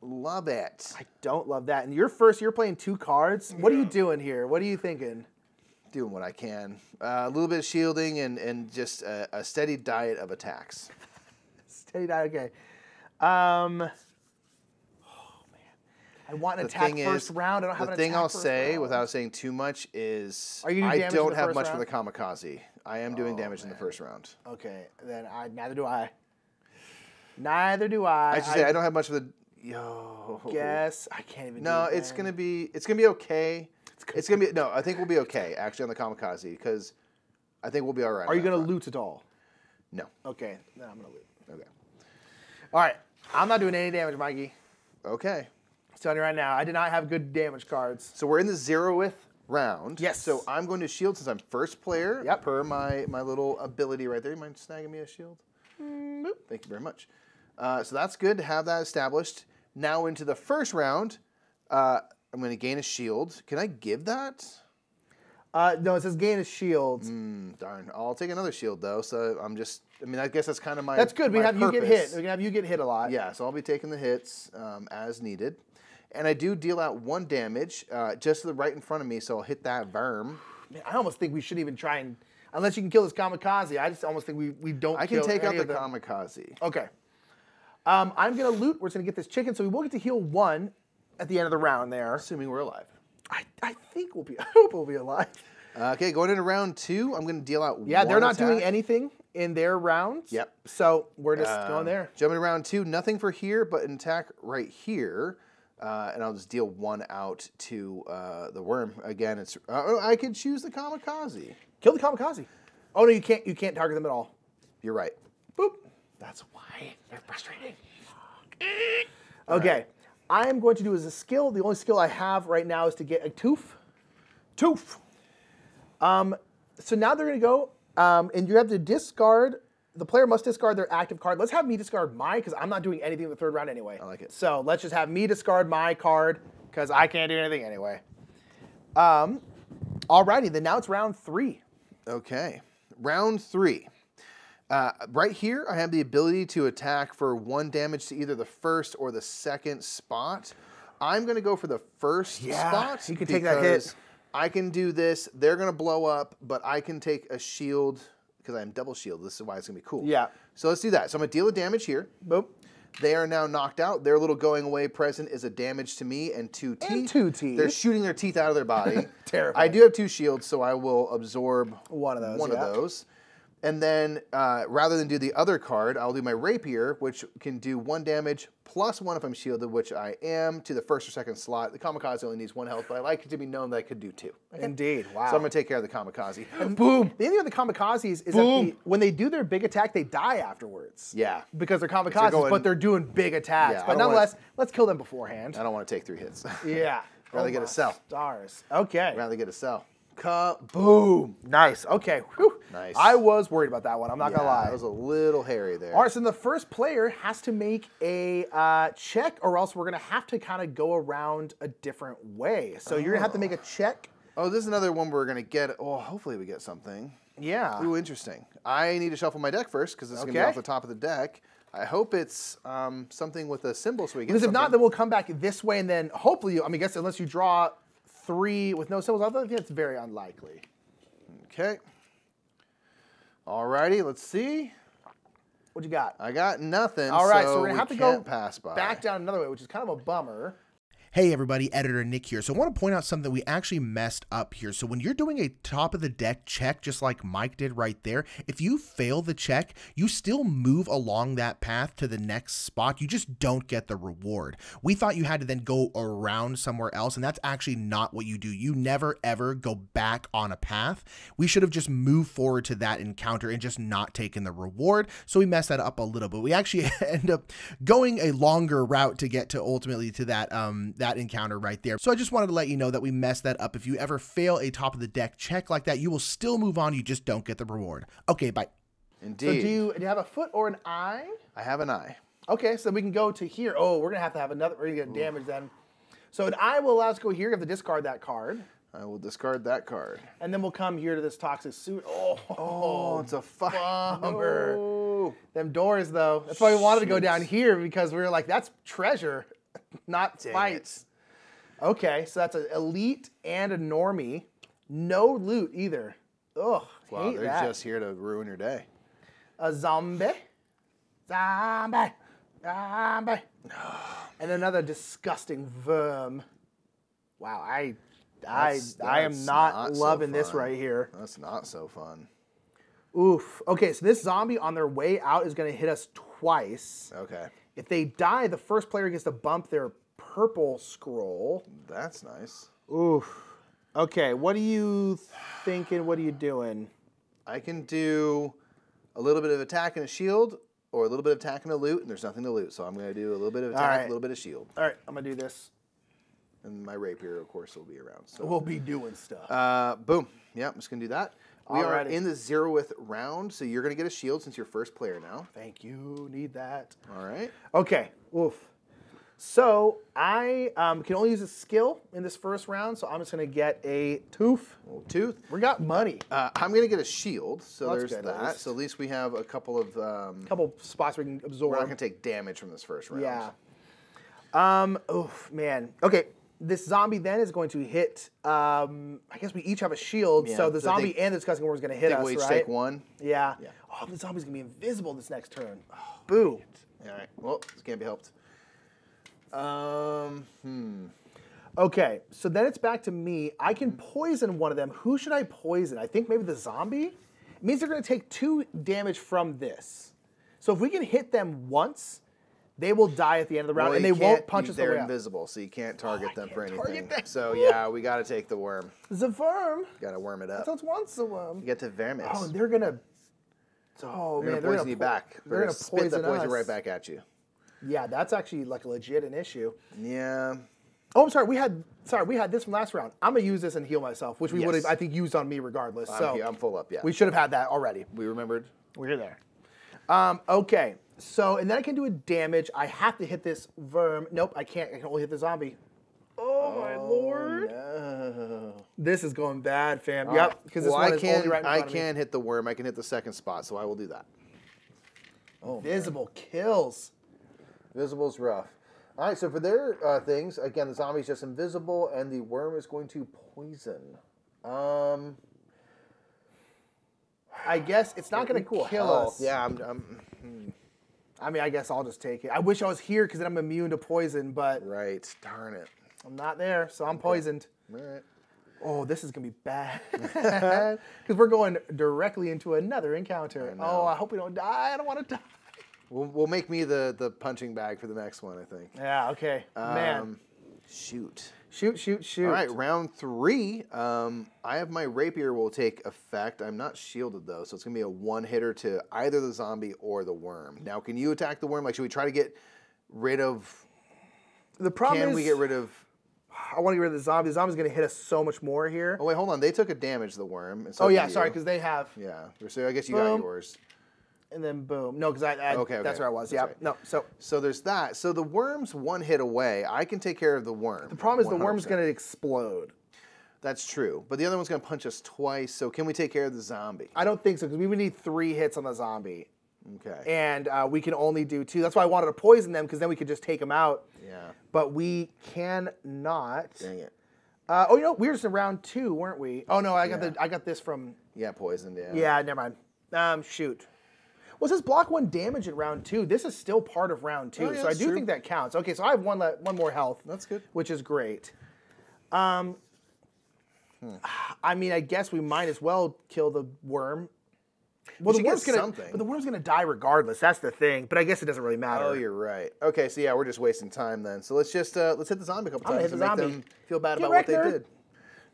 love it. I don't love that. And you're first, you're playing two cards. Yeah. What are you doing here? What are you thinking? Doing what I can. Uh, a little bit of shielding and, and just a, a steady diet of attacks. Steady diet, okay. Um... I want an the attack first is, round. I don't have an attack. The thing I'll say, round. without saying too much, is Are you I don't have much round? for the kamikaze. I am oh, doing damage man. in the first round. Okay, then I neither do I. Neither do I. I should I, say I don't have much of the. Yo. Guess I can't even. No, do it's gonna be. It's gonna be okay. It's gonna, it's gonna be no. I think we'll be okay actually on the kamikaze because I think we'll be all right. Are you gonna front. loot at all? No. Okay. No, I'm gonna loot. Okay. All right. I'm not doing any damage, Mikey. Okay. I'm telling you right now, I did not have good damage cards. So we're in the zeroth round. Yes. So I'm going to shield since I'm first player. Yep. Per my my little ability right there. You mind snagging me a shield? Mm, boop. Thank you very much. Uh, so that's good to have that established. Now into the first round, uh, I'm going to gain a shield. Can I give that? Uh, no, it says gain a shield. Mm, darn. I'll take another shield though. So I'm just. I mean, I guess that's kind of my. That's good. We have you get hit. We have you get hit a lot. Yeah. So I'll be taking the hits um, as needed, and I do deal out one damage uh, just to the right in front of me. So I'll hit that verm. Man, I almost think we should even try and unless you can kill this kamikaze. I just almost think we we don't. I can take out the kamikaze. Okay. Um, I'm gonna loot. We're just gonna get this chicken. So we will get to heal one at the end of the round there, assuming we're alive. I, I think we'll be, I hope we'll be alive. Uh, okay, going into round two, I'm going to deal out yeah, one Yeah, they're not attack. doing anything in their rounds. Yep. So we're just um, going there. Jumping to round two, nothing for here, but an attack right here. Uh, and I'll just deal one out to uh, the worm. Again, it's, uh, I could choose the kamikaze. Kill the kamikaze. Oh, no, you can't, you can't target them at all. You're right. Boop. That's why they're frustrating. Okay. Right. I am going to do as a skill. The only skill I have right now is to get a toof. Toof. Um, so now they're going to go, um, and you have to discard. The player must discard their active card. Let's have me discard my, because I'm not doing anything in the third round anyway. I like it. So let's just have me discard my card, because I can't do anything anyway. Um, alrighty, then now it's round three. Okay, round three. Uh, right here, I have the ability to attack for one damage to either the first or the second spot. I'm going to go for the first yeah, spot. You can take that hit. I can do this. They're going to blow up, but I can take a shield because I'm double shield. This is why it's going to be cool. Yeah. So let's do that. So I'm going to deal the damage here. Boop. They are now knocked out. Their little going away present is a damage to me and two teeth. And two teeth. They're shooting their teeth out of their body. Terrible. I do have two shields, so I will absorb one of those. One yeah. of those. And then, uh, rather than do the other card, I'll do my rapier, which can do one damage plus one if I'm shielded, which I am, to the first or second slot. The kamikaze only needs one health, but I like it to be known that I could do two. Okay. Indeed, wow. So I'm gonna take care of the kamikaze. And boom! The thing with the kamikazes is boom. that the, when they do their big attack, they die afterwards. Yeah. Because they're kamikazes, they're going, but they're doing big attacks. Yeah, but nonetheless, wanna, let's kill them beforehand. I don't want to take three hits. Yeah. Rather oh get a cell. Stars. Okay. Rather get a cell. Kaboom. Nice. Okay. Whew. Nice. I was worried about that one. I'm not yeah, going to lie. It was a little hairy there. All right, so the first player has to make a uh, check, or else we're going to have to kind of go around a different way. So oh. you're going to have to make a check. Oh, this is another one we're going to get. Oh, hopefully we get something. Yeah. Ooh, interesting. I need to shuffle my deck first because this is okay. going to be off the top of the deck. I hope it's um, something with a symbol so we get because something. If not, then we'll come back this way, and then hopefully, you, I mean, I guess unless you draw... three with no symbols. I think that's very unlikely. Okay. Alrighty, let's see. What you got? I got nothing. All right, so, so we're gonna have we to go pass by. back down another way, which is kind of a bummer. Hey everybody, Editor Nick here. So I want to point out something that we actually messed up here. So when you're doing a top of the deck check, just like Mike did right there, if you fail the check, you still move along that path to the next spot. You just don't get the reward. We thought you had to then go around somewhere else, and that's actually not what you do. You never ever go back on a path. We should have just moved forward to that encounter and just not taken the reward. So we messed that up a little, but we actually end up going a longer route to get to ultimately to that, um, that encounter right there. So I just wanted to let you know that we messed that up. If you ever fail a top of the deck check like that, you will still move on. You just don't get the reward. Okay, bye. Indeed. So do you, do you have a foot or an eye? I have an eye. Okay, so we can go to here. Oh, we're gonna have to have another, we're gonna get damage then. So an eye will allow us to go here. You have to discard that card. I will discard that card. And then we'll come here to this toxic suit. Oh, oh it's a bummer. Oh. Them doors though. That's why we wanted Shoot. to go down here because we were like, that's treasure. Not Dang fights. It. Okay, so that's an elite and a normie. No loot either. Ugh. Wow, hate they're that. just here to ruin your day. A zombie. Zombie. Zombie. And another disgusting verm. Wow, I I that's, that's I am not, not loving so this right here. That's not so fun. Oof. Okay, so this zombie on their way out is going to hit us twice. Okay. If they die, the first player gets to bump their purple scroll. That's nice. Oof. Okay, what are you thinking? What are you doing? I can do a little bit of attack and a shield, or a little bit of attack and a loot, and there's nothing to loot, so I'm going to do a little bit of attack, right. a little bit of shield. All right, I'm going to do this. And my rapier, of course, will be around. So we'll be doing stuff. Uh, boom. Yeah, I'm just going to do that. We Alrighty. Are in the zeroth round, so you're going to get a shield since you're first player now. Thank you. Need that. All right. Okay. Oof. So I um, can only use a skill in this first round, so I'm just going to get a tooth. Well, tooth. We got money. Uh, I'm going to get a shield, so well, there's good, that. At so at least we have a couple of... Um, couple spots we can absorb. We're not going to take damage from this first round. Yeah. Um, oof, man. Okay. This zombie then is going to hit, um, I guess we each have a shield, yeah, so the zombie they, and the disgusting worm is going to hit us, right? Take one. Yeah. yeah. Oh, the zombie's going to be invisible this next turn. Oh, boo. All right. Well, this can't be helped. Um, hmm. Okay, so then it's back to me. I can poison one of them. Who should I poison? I think maybe the zombie? It means they're going to take two damage from this. So if we can hit them once... They will die at the end of the round, well, and they won't punch us away. They're invisible, so you can't target oh, them can't for target anything. Them. So yeah, we gotta take the worm. The worm. Gotta worm it up. That's once the worm. You get to vermin. Oh, they're gonna. Oh they're man, gonna they're, gonna you back. They're, they're gonna poison you back. They're gonna spit the poison us. right back at you. Yeah, that's actually like legit an issue. Yeah. Oh, I'm sorry. We had sorry we had this from last round. I'm gonna use this and heal myself, which we yes. would have I think used on me regardless. I'm so here. I'm full up. Yeah. We should have had that already. We remembered. We're there. Um, okay. So, and then I can do a damage. I have to hit this worm. Nope, I can't. I can only hit the zombie. Oh, oh my lord. No. This is going bad, fam. All yep, because right. well, this one I is only right in front I of can me. hit the worm. I can hit the second spot, so I will do that. Oh, Visible man. kills. Visible's rough. All right, so for their uh, things, again, the zombie's just invisible, and the worm is going to poison. Um, I guess it's not going to cool kill health. us. Yeah, I'm... I'm hmm. I mean, I guess I'll just take it. I wish I was here because then I'm immune to poison, but... Right, darn it. I'm not there, so I'm okay. poisoned. All right. Oh, this is going to be bad. Because we're going directly into another encounter. I oh, I hope we don't die. I don't want to die. We'll, we'll make me the, the punching bag for the next one, I think. Yeah, okay. Um, Man. Shoot. Shoot, shoot, shoot. All right, round three. Um, I have my rapier will take effect. I'm not shielded, though, so it's going to be a one-hitter to either the zombie or the worm. Now, can you attack the worm? Like, should we try to get rid of... The problem can is... Can we get rid of... I want to get rid of the zombie. The zombie's going to hit us so much more here. Oh, wait, hold on. They took a damage, the worm. And so oh, yeah, sorry, because they have... Yeah, so I guess you boom. got yours. And then boom. No, because I, I okay, okay. that's where I was. That's yeah. Right. No. So so there's that. So the worm's one hit away. I can take care of the worm. The problem is one hundred percent. The worm's going to explode. That's true. But the other one's going to punch us twice. So can we take care of the zombie? I don't think so because we would need three hits on the zombie. Okay. And uh, we can only do two. That's why I wanted to poison them because then we could just take them out. Yeah. But we cannot. Dang it. Uh, oh, you know, we were just in round two, weren't we? Oh no, I got yeah. the I got this from. Yeah, poisoned. Yeah. Yeah. Never mind. Um, shoot. Well, it says block one damage in round two. This is still part of round two, oh, yeah, so I do true. think that counts. Okay, so I have one, one more health. That's good. Which is great. Um, hmm. I mean, I guess we might as well kill the worm. Well, we the worm's gonna, but the worm's gonna die regardless. That's the thing. But I guess it doesn't really matter. Oh, you're right. Okay, so yeah, we're just wasting time then. So let's just uh, let's hit the zombie a couple times and make them feel bad Get about wrecked, what they nerd. did.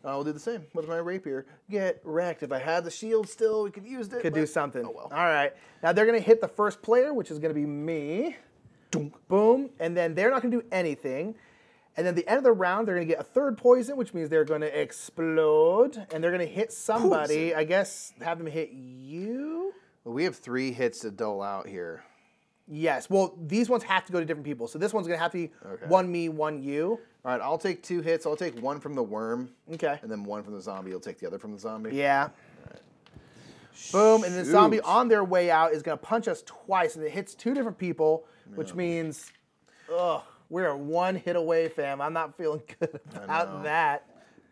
I'll do the same with my rapier. Get wrecked. If I had the shield still, we could have used it. Could do something. Oh, well. All right. Now they're going to hit the first player, which is going to be me. Dunk. Boom. And then they're not going to do anything. And then at the end of the round, they're going to get a third poison, which means they're going to explode. And they're going to hit somebody. Poison. I guess have them hit you. Well, we have three hits to dole out here. Yes. Well, these ones have to go to different people. So this one's going to have to be okay. one me, one you. All right, I'll take two hits. I'll take one from the worm. Okay. And then one from the zombie. You'll take the other from the zombie. Yeah. All right. Boom, Shoot. and the zombie on their way out is going to punch us twice, and it hits two different people, no. which means, ugh, we're one hit away, fam. I'm not feeling good about that.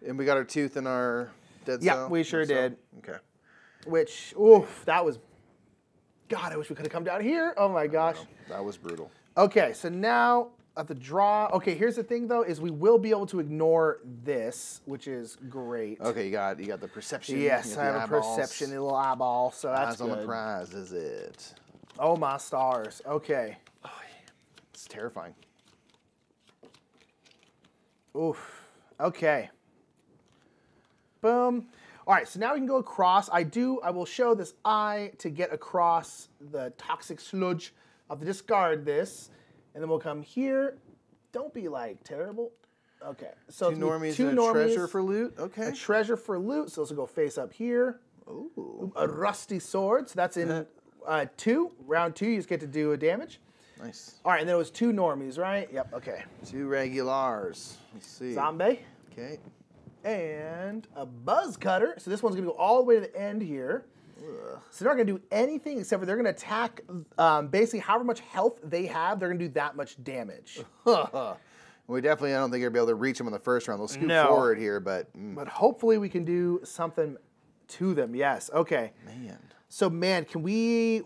And we got our tooth in our dead yeah, cell? Yeah, we sure so, did. Okay. Which, oof, that was, God, I wish we could have come down here. Oh, my gosh. That was brutal. Okay, so now... at the draw. Okay, here's the thing though: is we will be able to ignore this, which is great. Okay, you got you got the perception. Yes, I have a perception, a little eyeball. So that's good. Eyes on the prize, is it? Oh my stars! Okay. Oh yeah, it's terrifying. Oof. Okay. Boom. All right, so now we can go across. I do. I will show this eye to get across the toxic sludge. I'll have to discard this, and then we'll come here. Don't be like terrible. Okay. So two normies, two and normies, a treasure for loot. Okay. A treasure for loot. So this will go face up here. Ooh. A rusty sword. So that's in uh, two round two. You just get to do a damage. Nice. All right, and then it was two normies, right? Yep. Okay. Two regulars. Let's see. Zombie. Okay. And a buzz cutter. So this one's gonna go all the way to the end here. Ugh. So they're not gonna do anything except for they're gonna attack um, basically however much health they have, they're gonna do that much damage. We definitely, I don't think you're gonna be able to reach them in the first round. They'll scoot no. forward here, but. Mm. But hopefully we can do something to them. Yes, okay. Man. So man, can we,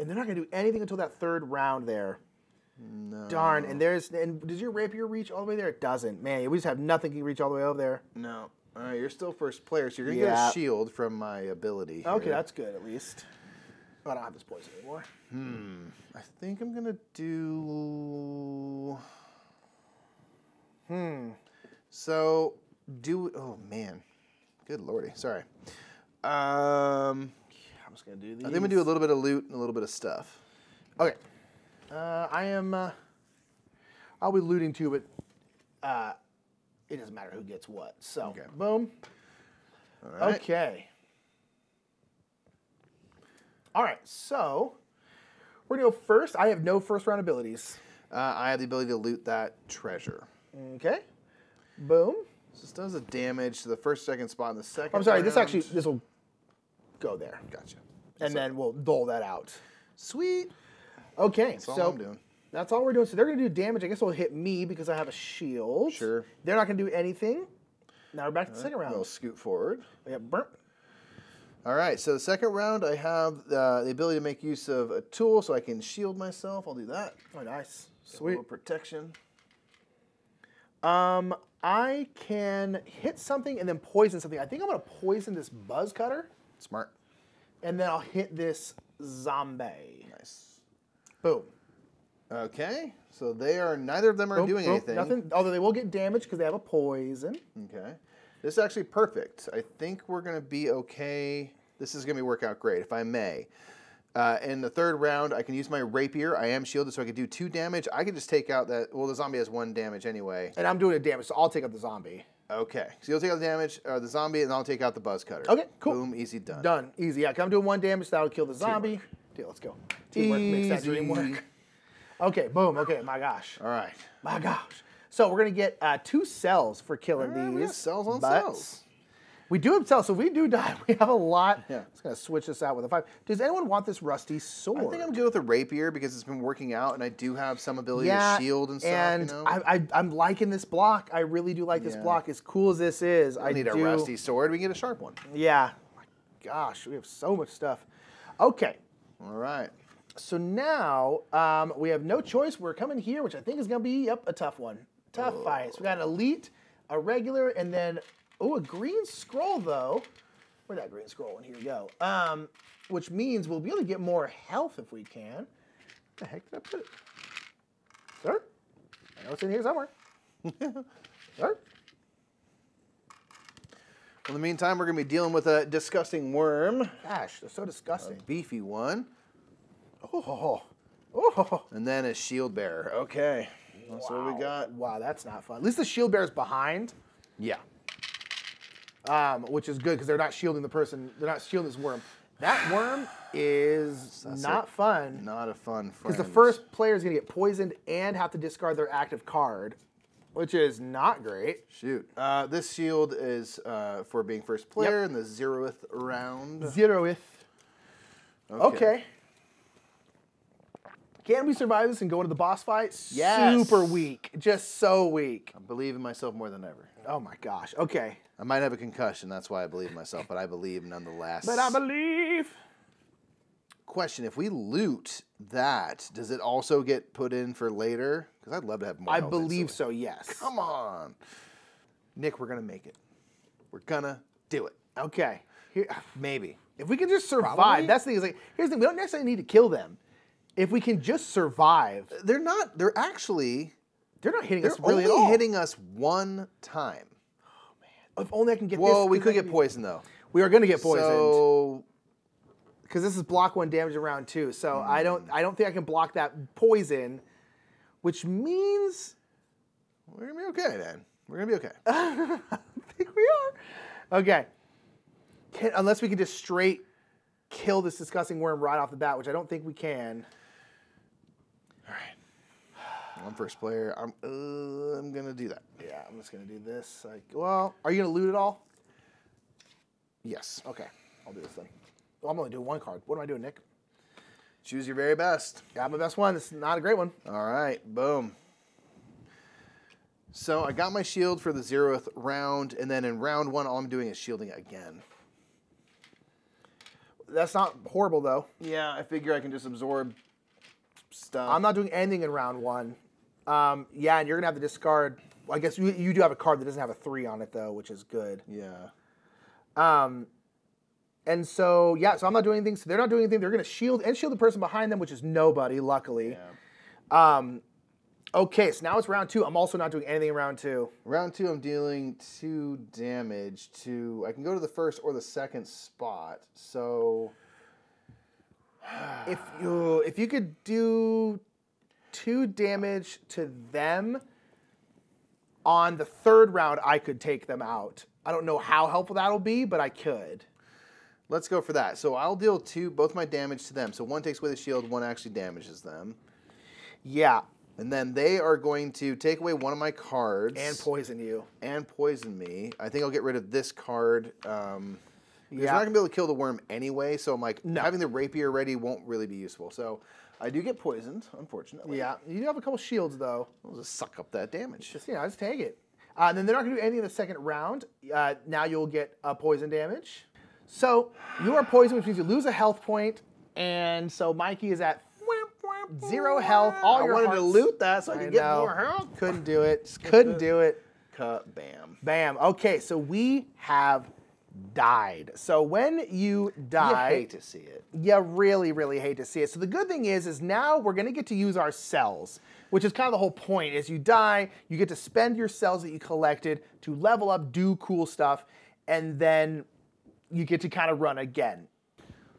and they're not gonna do anything until that third round there. No. Darn, and there's, and does your rapier reach all the way there? It doesn't. Man, we just have nothing can reach all the way over there. No. All right, you're still first player, so you're going to yeah. get a shield from my ability here. Okay, that's good, at least. Oh, I don't have this poison anymore. Hmm. I think I'm going to do... Hmm. So, do... Oh, man. Good lordy. Sorry. Um, I'm just going to do these. I think I'm going to do a little bit of loot and a little bit of stuff. Okay. Uh, I am, uh, I'll be looting too, but uh, it doesn't matter who gets what. So, okay. Boom. All right. Okay. All right, so we're going to go first. I have no first round abilities. Uh, I have the ability to loot that treasure. Okay. Boom. This does a damage to the first, second spot in the second I'm sorry, round. This actually, this will go there. Gotcha. And so. Then we'll dole that out. Sweet. Okay, that's all so I'm doing. That's all we're doing. So they're going to do damage. I guess they'll hit me because I have a shield. Sure. They're not going to do anything. Now we're back all to the second right. round. We'll scoot forward. We have burp. All right, so the second round, I have uh, the ability to make use of a tool so I can shield myself. I'll do that. Oh, nice. Sweet. Get a little protection. Um, I can hit something and then poison something. I think I'm going to poison this buzz cutter. Smart. And then I'll hit this zombie. Nice. Boom. Okay, so they are, neither of them are boom, doing boom, anything. Nothing, although they will get damaged because they have a poison. Okay. This is actually perfect. I think we're going to be okay. This is going to work out great, if I may. Uh, in the third round, I can use my rapier. I am shielded, so I can do two damage. I can just take out that, well, the zombie has one damage anyway. And I'm doing a damage, so I'll take out the zombie. Okay, so you'll take out the damage, or the zombie, and I'll take out the buzz cutter. Okay, cool. Boom, easy, done. Done, easy. Yeah, I'm doing one damage, that'll kill the zombie. Teamwork. Yeah, let's go. Teamwork makes that dream work. Okay, boom. Okay, my gosh. All right. My gosh. So we're going to get uh, two cells for killing right, these. We cells on cells. We do have cells, so if we do die, we have a lot. Yeah. I'm just going to switch this out with a five. Does anyone want this rusty sword? I think I'm good with a rapier because it's been working out, and I do have some ability yeah, to shield and stuff. And you know? I, I, I'm liking this block. I really do like yeah. this block. As cool as this is, we I need do... a rusty sword. We can get a sharp one. Yeah. Oh my gosh, we have so much stuff. Okay. All right. So now um, we have no choice. We're coming here, which I think is going to be yep, a tough one. Tough oh. fight. So we got an elite, a regular, and then, oh, a green scroll, though. Where'd that green scroll? And here we go. Um, which means we'll be able to get more health if we can. Where the heck did I put it? Sir? I know it's in here somewhere. Sir? Well, in the meantime, we're going to be dealing with a disgusting worm. Gosh, they're so disgusting. A beefy one. Oh, oh, oh. And then a shield bearer. Okay. Wow. That's what we got. Wow, that's not fun. At least the shield bearer's behind. Yeah. Um, which is good because they're not shielding the person. They're not shielding this worm. That worm is that's not a, fun. Not a fun friend. Because the first player is going to get poisoned and have to discard their active card. Which is not great. Shoot. Uh, this shield is uh, for being first player yep. in the zeroth round. Zeroth. Okay. okay. Can we survive this and go into the boss fight? Yes. Super weak. Just so weak. I believe in myself more than ever. Oh my gosh. Okay. I might have a concussion. That's why I believe in myself, but I believe nonetheless. But I believe. question, if we loot that, does it also get put in for later? Because I'd love to have more. I believe so, yes. Come on. Nick, we're going to make it. We're going to do it. Okay. Here, maybe. If we can just survive, Probably. that's the thing. Is like, here's the thing, we don't necessarily need to kill them. If we can just survive. They're not, they're actually, they're not hitting they're us really at all. They're only hitting us one time. Oh, man. If only I can get Whoa, this. Whoa, we could get poisoned, though. We are going to get poisoned. So... Because this is block one damage in round two, so mm. I don't I don't think I can block that poison, which means we're gonna be okay then. We're gonna be okay. I think we are. Okay. Can, unless we can just straight kill this disgusting worm right off the bat, which I don't think we can. All right. I'm first player. I'm uh, I'm gonna do that. Yeah, I'm just gonna do this. Like, well, are you gonna loot it all? Yes. Okay. I'll do this thing. Well, I'm only doing one card. What do I do, Nick? Choose your very best. Got my best one. It's not a great one. All right, boom. So I got my shield for the zeroth round, and then in round one, all I'm doing is shielding again. That's not horrible, though. Yeah, I figure I can just absorb stuff. I'm not doing anything in round one. Um, yeah, and you're going to have to discard. Well, I guess you, you do have a card that doesn't have a three on it, though, which is good. Yeah. Um... And so, yeah, so I'm not doing anything. So they're not doing anything. They're going to shield and shield the person behind them, which is nobody, luckily. Yeah. Um, okay, so now it's round two. I'm also not doing anything in round two. Round two, I'm dealing two damage to... I can go to the first or the second spot. So if you, if you could do two damage to them on the third round, I could take them out. I don't know how helpful that'll be, but I could. Let's go for that. So I'll deal two, both my damage to them. So one takes away the shield, one actually damages them. Yeah. And then they are going to take away one of my cards. And poison you. And poison me. I think I'll get rid of this card. Um, yeah. Because we're not going to be able to kill the worm anyway, so I'm like, no. having the rapier ready won't really be useful. So I do get poisoned, unfortunately. Yeah. You do have a couple shields, though. I'll just suck up that damage. Just, yeah, just take it. Uh, and then they're not going to do anything in the second round. Uh, now you'll get uh, poison damage. So you are poisoned, which means you lose a health point, and so Mikey is at zero health. All I your wanted hearts. to loot that so I could I get know. more health. Couldn't do it. Just couldn't do it. Ka-bam. Bam. Okay, so we have died. So when you die, you hate to see it. You really, really hate to see it. So the good thing is, is now we're gonna get to use our cells, which is kind of the whole point. As you die, you get to spend your cells that you collected to level up, do cool stuff, and then you get to kind of run again.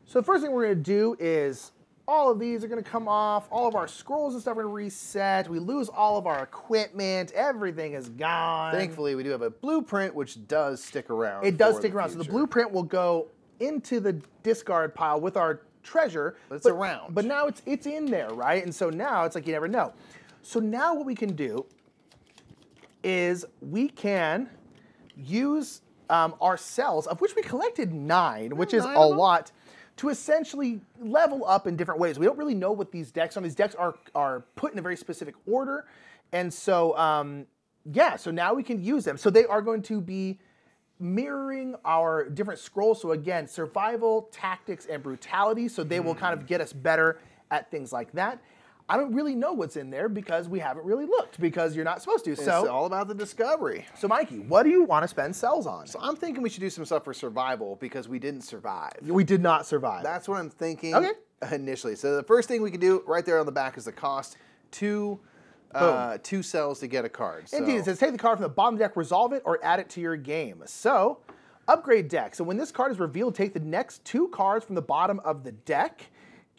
So the first thing we're gonna do is all of these are gonna come off, all of our scrolls and stuff are gonna reset, we lose all of our equipment, everything is gone. Thankfully, we do have a blueprint which does stick around. It does stick around, future. so the blueprint will go into the discard pile with our treasure. But it's but, around. But now it's, it's in there, right? And so now it's like you never know. So now what we can do is we can use Um, our cells, of which we collected nine, which is a lot, to essentially level up in different ways. We don't really know what these decks are. These decks are, are put in a very specific order. And so, um, yeah, so now we can use them. So they are going to be mirroring our different scrolls. So again, survival, tactics, and brutality. So they mm. will kind of get us better at things like that. I don't really know what's in there because we haven't really looked because you're not supposed to. It's so, all about the discovery. So Mikey, what do you want to spend cells on? So I'm thinking we should do some stuff for survival because we didn't survive. We did not survive. That's what I'm thinking okay. initially. So the first thing we can do right there on the back is the cost. Two, uh, two cells to get a card. Indeed, so. It says take the card from the bottom deck, resolve it, or add it to your game. So upgrade deck. So when this card is revealed, take the next two cards from the bottom of the deck.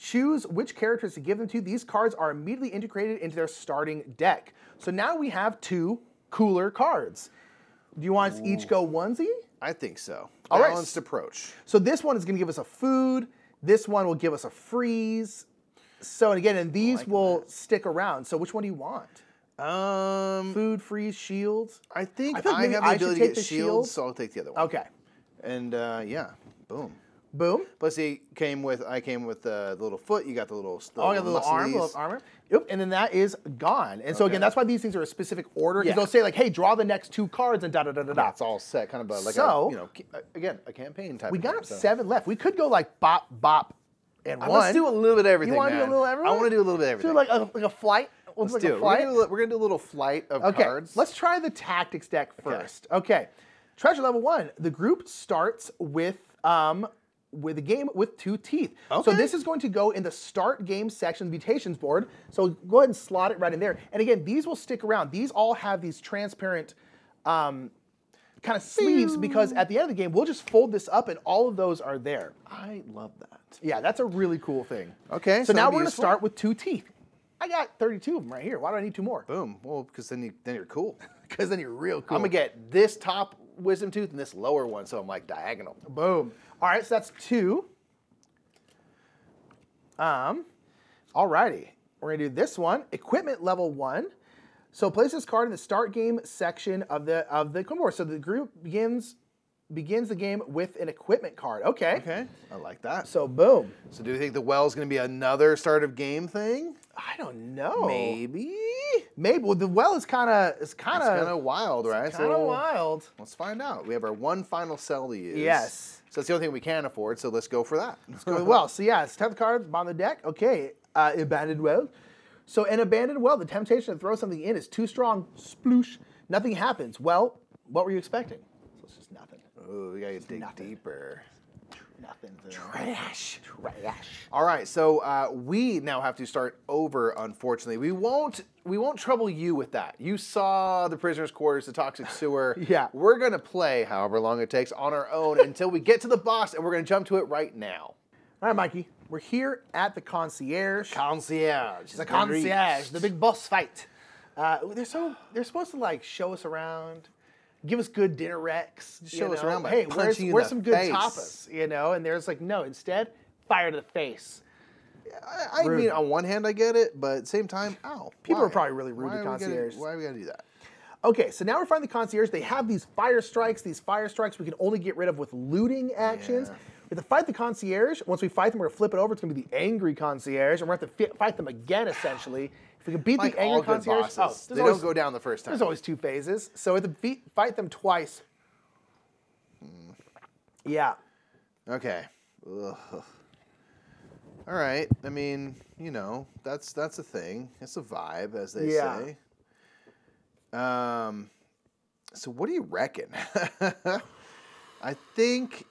Choose which characters to give them to. These cards are immediately integrated into their starting deck. So now we have two cooler cards. Do you want us to each go onesie? I think so. All right. Balanced approach. So this one is going to give us a food. This one will give us a freeze. So and again, and these will stick around. So which one do you want? Um, food, freeze, shields. I think I, I have the ability to get shields, so I'll take the other one. Okay. And uh, yeah, boom. Boom. Plus he came with, I came with uh, the little foot, you got the little the Oh, yeah, the little arm, little armor. Yep, and then that is gone. And so okay. again, that's why these things are a specific order. Because yeah. they'll say like, hey, draw the next two cards and da-da-da-da-da. That's all set, kind of a, like so, a, you know, again, a campaign type We of got thing, seven so. left. We could go like bop, bop, And I one. Let's do a little bit of everything. You want to do a little everything? I want to do a little bit of everything. Do like a, like a flight? Let's like do. A flight? We're going to do a little flight of okay. cards. Let's try the tactics deck first. Okay. okay. Treasure level one. The group starts with um with a game with two teeth. Okay. So this is going to go in the start game section mutations board. So go ahead and slot it right in there. And again, these will stick around. These all have these transparent um kind of sleeves because at the end of the game, we'll just fold this up and all of those are there. I love that. Yeah, that's a really cool thing. Okay. So now we're going to start with two teeth. I got thirty-two of them right here. Why do I need two more? Boom. Well, because then, you, then you're cool. Because then you're real cool. I'm going to get this top wisdom tooth and this lower one, so I'm like diagonal. Boom. All right, so that's two. Um, all righty. We're going to do this one. Equipment level one. So place this card in the start game section of the of the board. So the group begins begins the game with an equipment card. Okay. Okay. I like that. So boom. So do you think the well is going to be another start of game thing? I don't know. Maybe. Maybe. Well, the well is kind of it's kind of kind of wild, right? Kind of so we'll, wild. Let's find out. We have our one final cell to use. Yes. So that's the only thing we can afford. So let's go for that. Let's go with well. So yeah, it's top card, bottom of the deck. Okay. Uh, abandoned well. So an abandoned well, the temptation to throw something in is too strong. Sploosh. Nothing happens. Well, what were you expecting? So it's just nothing. Oh, we gotta dig nothing. deeper. Nothing. Trash. Trash. All right, so uh, we now have to start over, unfortunately. We won't we won't trouble you with that. You saw the prisoner's quarters, the toxic sewer. Yeah. We're gonna play however long it takes on our own until we get to the boss, and we're gonna jump to it right now. All right, Mikey. We're here at the concierge. The concierge. The concierge. The big boss fight. Uh, they're so they're supposed to like show us around, give us good dinner recs. Just show know? us around. By hey, where's, where's some face. good tapas? You know, and there's like no. Instead, fire to the face. I, I mean, on one hand, I get it, but at the same time, ow. People why? are probably really rude why to concierge. Why are we gonna do that? Okay, so now we're finding the concierge. They have these fire strikes. These fire strikes we can only get rid of with looting actions. Yeah. We have to fight the concierge. Once we fight them, we're gonna flip it over. It's gonna be the angry concierge, and we're gonna have to fight them again, essentially. If we can beat like the angry concierge, bosses, oh, they always, don't go down the first time. There's always two phases, so we have to beat, fight them twice. Mm. Yeah. Okay. Ugh. All right. I mean, you know, that's that's a thing. It's a vibe, as they yeah. say. Um. So, what do you reckon? I think.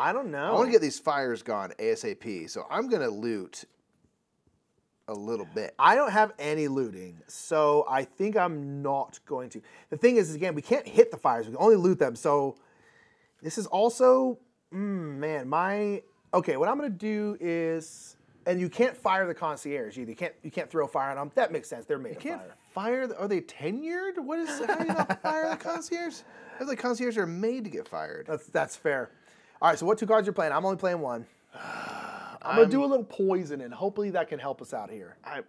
I don't know. I want to get these fires gone ASAP, so I'm going to loot a little bit. I don't have any looting, so I think I'm not going to. The thing is, again, we can't hit the fires. We can only loot them, so this is also... Mm, man, my... Okay, what I'm going to do is... And you can't fire the concierge either. You can't, you can't throw fire on them. That makes sense. They're made you of can't fire. fire the, are they tenured? What is, how do you not fire the concierge? I feel like concierges are made to get fired. That's, that's fair. All right, so what two cards you're playing? I'm only playing one. I'm, I'm gonna do a little poison, and hopefully that can help us out here. I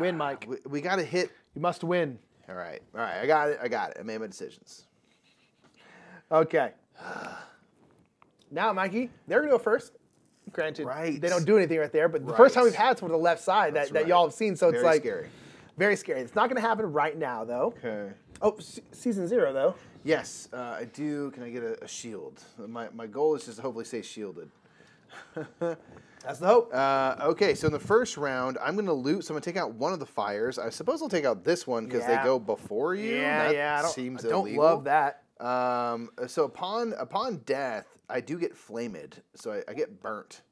win, Mike. We, we gotta hit. You must win. All right, all right. I got it. I got it. I made my decisions. Okay. Now, Mikey, they're gonna go first. Granted, right. they don't do anything right there, but the right. first time we've had someone to the left side That's that, right. that y'all have seen, so very it's like scary. Very scary. It's not gonna happen right now, though. Okay. Oh, season zero though. Yes, uh, I do. Can I get a, a shield? My, my goal is just to hopefully stay shielded. That's the hope. Uh, okay, so in the first round, I'm going to loot. So I'm going to take out one of the fires. I suppose I'll take out this one because yeah. they go before you. Yeah, that yeah. I don't, seems I don't illegal. love that. Um, so upon upon death, I do get flamed. So I, I get burnt,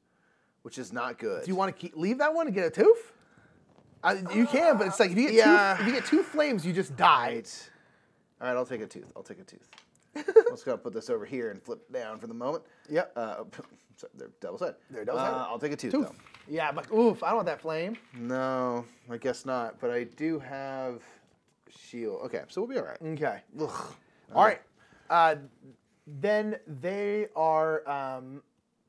which is not good. Do you want to keep, leave that one and get a tooth? I, you uh, can, but it's like if you get yeah. two, if you get two flames, you just die. Right. All right, I'll take a tooth. I'll take a tooth. Let's go put this over here and flip down for the moment. Yep. Uh, sorry, they're double-sided. They're double-sided. Uh, I'll take a tooth, tooth. though. Yeah, but oof, I don't want that flame. No, I guess not. But I do have shield. Okay, so we'll be all right. Okay. Ugh. All, all right. right. Uh, then they are... Um,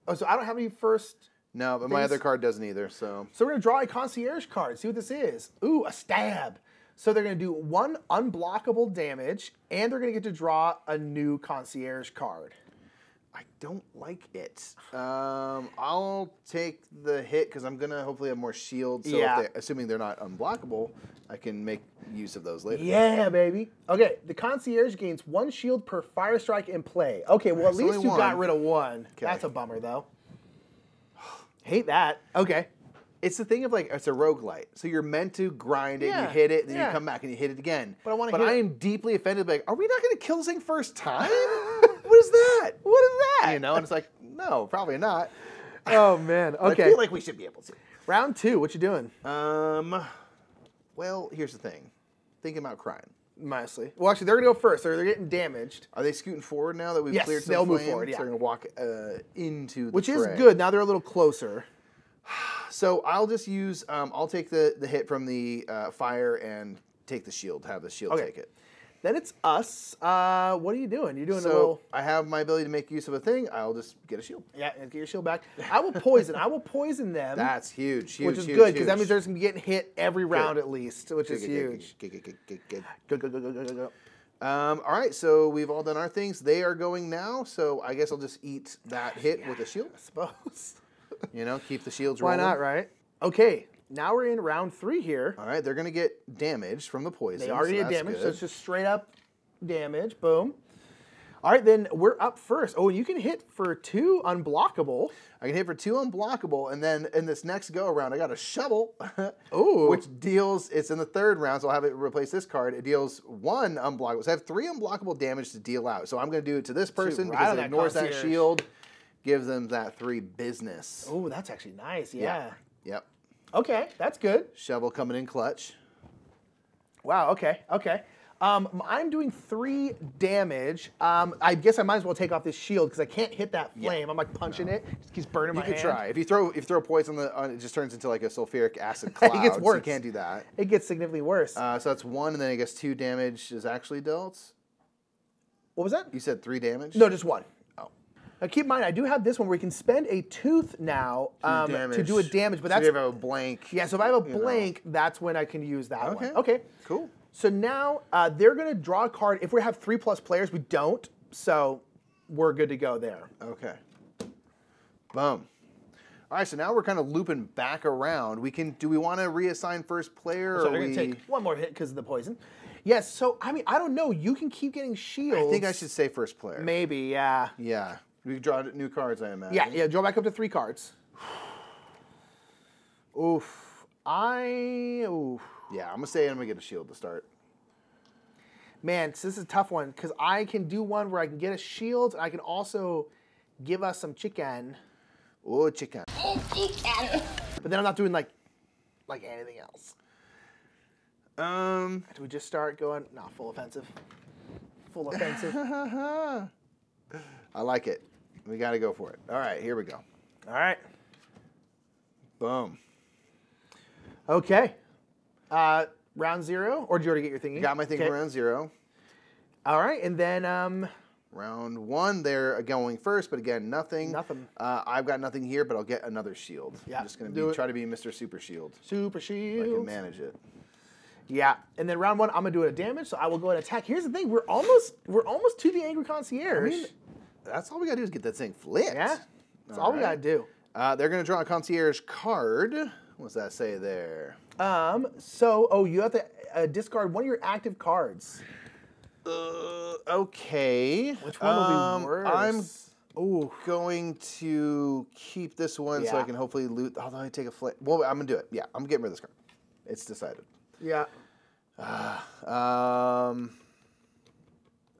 oh, so I don't have any first... No, but things. My other card doesn't either, so... So we're going to draw a concierge card. See what this is. Ooh, a stab. So they're going to do one unblockable damage, and they're going to get to draw a new concierge card. I don't like it. Um, I'll take the hit because I'm gonna hopefully have more shields. So yeah. If they, assuming they're not unblockable, I can make use of those later. Yeah, baby. Okay, the concierge gains one shield per fire strike in play. Okay, well right, at least you one. got rid of one. Okay. That's a bummer though. Hate that. Okay. It's the thing of like, it's a roguelite. So you're meant to grind it, yeah, you hit it, then yeah. you come back and you hit it again. But I want to. But I am deeply offended. Like, are we not going to kill this thing first time? What is that? What is that? You know, and it's like, no, probably not. Oh man. Okay. I feel like we should be able to. Round two. What you doing? Um. Well, here's the thing. Thinking about crying. Honestly. Well, actually, they're gonna go first. They're, they're getting damaged. Are they scooting forward now that we've yes, cleared some they'll flame? move forward. Yeah. So they're gonna walk uh, into the which fray. is good. Now they're a little closer. So I'll just use, um, I'll take the, the hit from the uh, fire and take the shield, have the shield okay. take it. Then it's us. Uh, what are you doing? You're doing so a little... I have my ability to make use of a thing. I'll just get a shield. Yeah, and get your shield back. I will poison. I will poison them. That's huge, huge, Which is huge, good, because that means they're just going to be getting hit every round good. at least, which good, is huge. Good, good, good, good, good, good, good, good, good. Um, all right, so we've all done our things. They are going now, so I guess I'll just eat that hit yeah, with a shield. I suppose. You know, keep the shields rolling. Why not, right? Okay, now we're in round three here. All right, they're going to get damaged from the poison. They already so get damaged, good. so it's just straight up damage. Boom. All right, then we're up first. Oh, you can hit for two unblockable. I can hit for two unblockable, and then in this next go-around, I got a shovel, Ooh. which deals, it's in the third round, so I'll have it replace this card. It deals one unblockable. So I have three unblockable damage to deal out. So I'm going to do it to this person Shoot, right because it that ignores concierge. that shield. Gives them that three business. Oh, that's actually nice, yeah. yeah. Yep. Okay, that's good. Shovel coming in clutch. Wow, okay, okay. Um, I'm doing three damage. Um, I guess I might as well take off this shield because I can't hit that flame. Yeah. I'm like punching no. it. It just keeps burning you my hand. You could try. If you throw if you throw poison, on the, on, it just turns into like a sulfuric acid cloud. It gets worse. So you can't do that. It gets significantly worse. Uh, so that's one, and then I guess two damage is actually dealt. What was that? You said three damage? No, just one. Now keep in mind, I do have this one where we can spend a tooth now um, to do a damage, but so that's- if you have a blank. Yeah, so if I have a blank, know. that's when I can use that okay. one. Okay, cool. So now uh, they're gonna draw a card. If we have three plus players, we don't, so we're good to go there. Okay, boom. All right, so now we're kind of looping back around. We can, do we wanna reassign first player so or we- So we're gonna take one more hit because of the poison. Yes, so, I mean, I don't know. You can keep getting shields. I think I should say first player. Maybe, yeah. Yeah. We draw new cards, I imagine. Yeah, yeah. Draw back up to three cards. oof. I. Oof. Yeah, I'm gonna say I'm gonna get a shield to start. Man, so this is a tough one because I can do one where I can get a shield, and I can also give us some chicken. Oh, chicken. Oh, chicken. But then I'm not doing like, like anything else. Um. Do we just start going? Nah, full offensive. Full offensive. I like it. We got to go for it. All right, here we go. All right. Boom. Okay. Uh, round zero, or did you already get your thingy? Got my thing okay. for round zero. All right, and then... Um, round one, they're going first, but again, nothing. Nothing. Uh, I've got nothing here, but I'll get another shield. Yeah, I'm just going to try to be Mister Super Shield. Super Shield. I can manage it. Yeah, and then round one, I'm going to do a damage, so I will go and attack. Here's the thing, we're almost we're almost to the Angry Concierge. I mean, that's all we gotta do is get that thing flipped. Yeah, that's all, all right. we gotta do. Uh, they're gonna draw a concierge card. What's that say there? Um. So, oh, you have to uh, discard one of your active cards. Uh, okay. Which one um, will be worse? I'm ooh, going to keep this one yeah. so I can hopefully loot. Although I take a flip. Well, I'm gonna do it. Yeah, I'm getting rid of this card. It's decided. Yeah. Uh, um.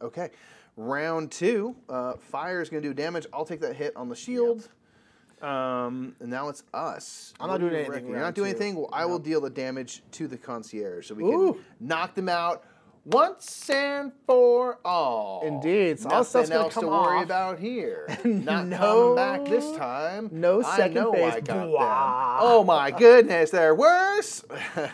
Okay. Round two, uh, fire is going to do damage. I'll take that hit on the shield. Yep. Um, and now it's us. I'm not doing anything. You're not doing anything. Well, I will deal the damage to the concierge so we Ooh. can knock them out once and for all. Indeed. So nothing else come to worry off. about here. Not no, come back this time. No second I know phase. I got them. Oh my goodness, they're worse.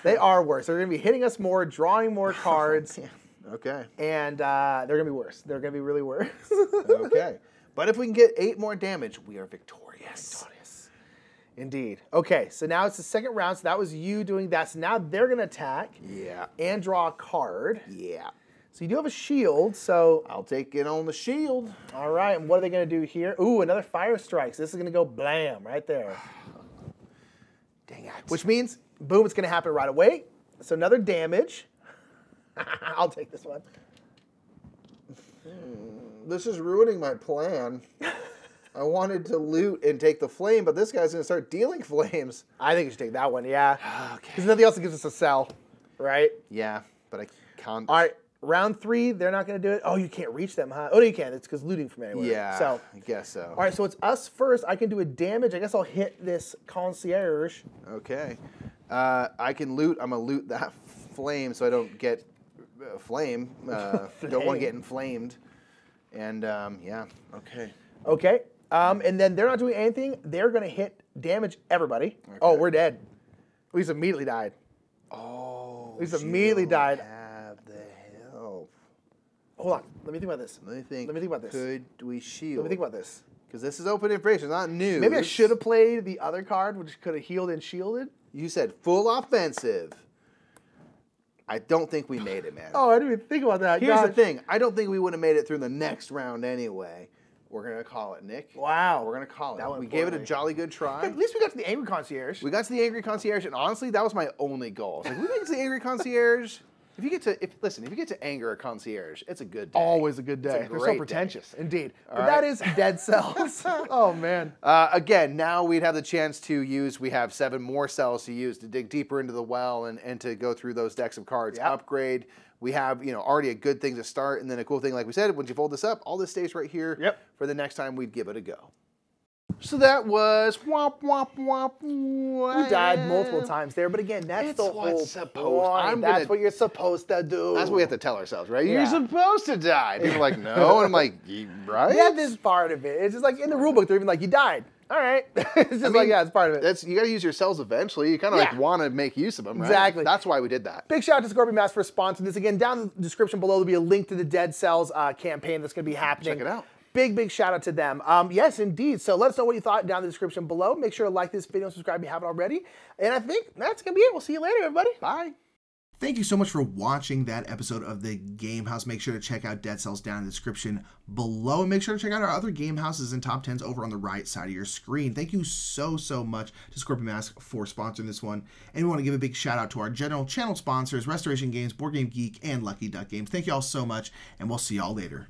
They are worse. They're going to be hitting us more, drawing more cards. yeah. Okay. And uh, they're gonna be worse. They're gonna be really worse. okay. But if we can get eight more damage, we are victorious. Victorious. Indeed. Okay, so now it's the second round, so that was you doing that. So now they're gonna attack. Yeah. And draw a card. Yeah. So you do have a shield, so... I'll take it on the shield. All right, and what are they going to do here? Ooh, another fire strike. So this is going to go blam right there. Dang it. Which means, boom, it's going to happen right away. So another damage. I'll take this one. This is ruining my plan. I wanted to loot and take the flame, but this guy's going to start dealing flames. I think you should take that one, yeah. Okay. Because nothing else that gives us a cell, right? Yeah, but I can't. All right. Round three, they're not going to do it. Oh, you can't reach them, huh? Oh, no, you can. It's because looting from anywhere. Yeah, so, I guess so. All right, so it's us first. I can do a damage. I guess I'll hit this concierge. Okay. Uh, I can loot. I'm going to loot that flame so I don't get uh, flame. Uh, flame. Don't want to get inflamed. And, um, yeah. Okay. Okay. Um, and then they're not doing anything. They're going to hit damage everybody. Okay. Oh, we're dead. We just immediately died. Oh. We just immediately died. Hold on. Let me think about this. Let me think. Let me think about this. Could we shield? Let me think about this. Because this is open information. It's not new. Maybe I should have played the other card, which could have healed and shielded. You said full offensive. I don't think we made it, man. Oh, I didn't even think about that. Here's Gosh. the thing. I don't think we would have made it through the next round anyway. We're going to call it, Nick. Wow. We're going to call it. That we gave it a jolly good try. At least we got to the angry concierge. We got to the angry concierge, and honestly, that was my only goal. Like, we think it's the angry concierge. If you get to, if, listen, if you get to anger a concierge, it's a good day. Always a good day. A They're so pretentious, day. Indeed. All but right. That is Dead Cells. Oh, man. Uh, again, now we'd have the chance to use, we have seven more cells to use to dig deeper into the well and, and to go through those decks of cards, yep. Upgrade. We have, you know, already a good thing to start. And then a cool thing, like we said, once you fold this up, all this stays right here yep. for the next time we'd give it a go. So that was womp womp womp. We died multiple times there, but again, that's it's the whole supposed. That's gonna, what you're supposed to do. That's what we have to tell ourselves, right? Yeah. You're supposed to die. People are like, no, and I'm like, right? Yeah, this is part of it. It's just like in the rule book, they're even like, you died. All right. It's just I mean, like, yeah, it's part of it. That's, you got to use your cells eventually. You kind of yeah. like want to make use of them, right? Exactly. That's why we did that. Big shout out to Scorpion Masque for sponsoring this. Again, down in the description below, there'll be a link to the Dead Cells uh, campaign that's going to be happening. Check it out. Big, big shout out to them. Um, yes, indeed. So let us know what you thought down in the description below. Make sure to like this video, subscribe if you haven't already. And I think that's going to be it. We'll see you later, everybody. Bye. Thank you so much for watching that episode of the Game House. Make sure to check out Dead Cells down in the description below. And make sure to check out our other game houses and top tens over on the right side of your screen. Thank you so, so much to Scorpion Masque for sponsoring this one. And we want to give a big shout out to our general channel sponsors, Restoration Games, Board Game Geek, and Lucky Duck Games. Thank you all so much, and we'll see y'all later.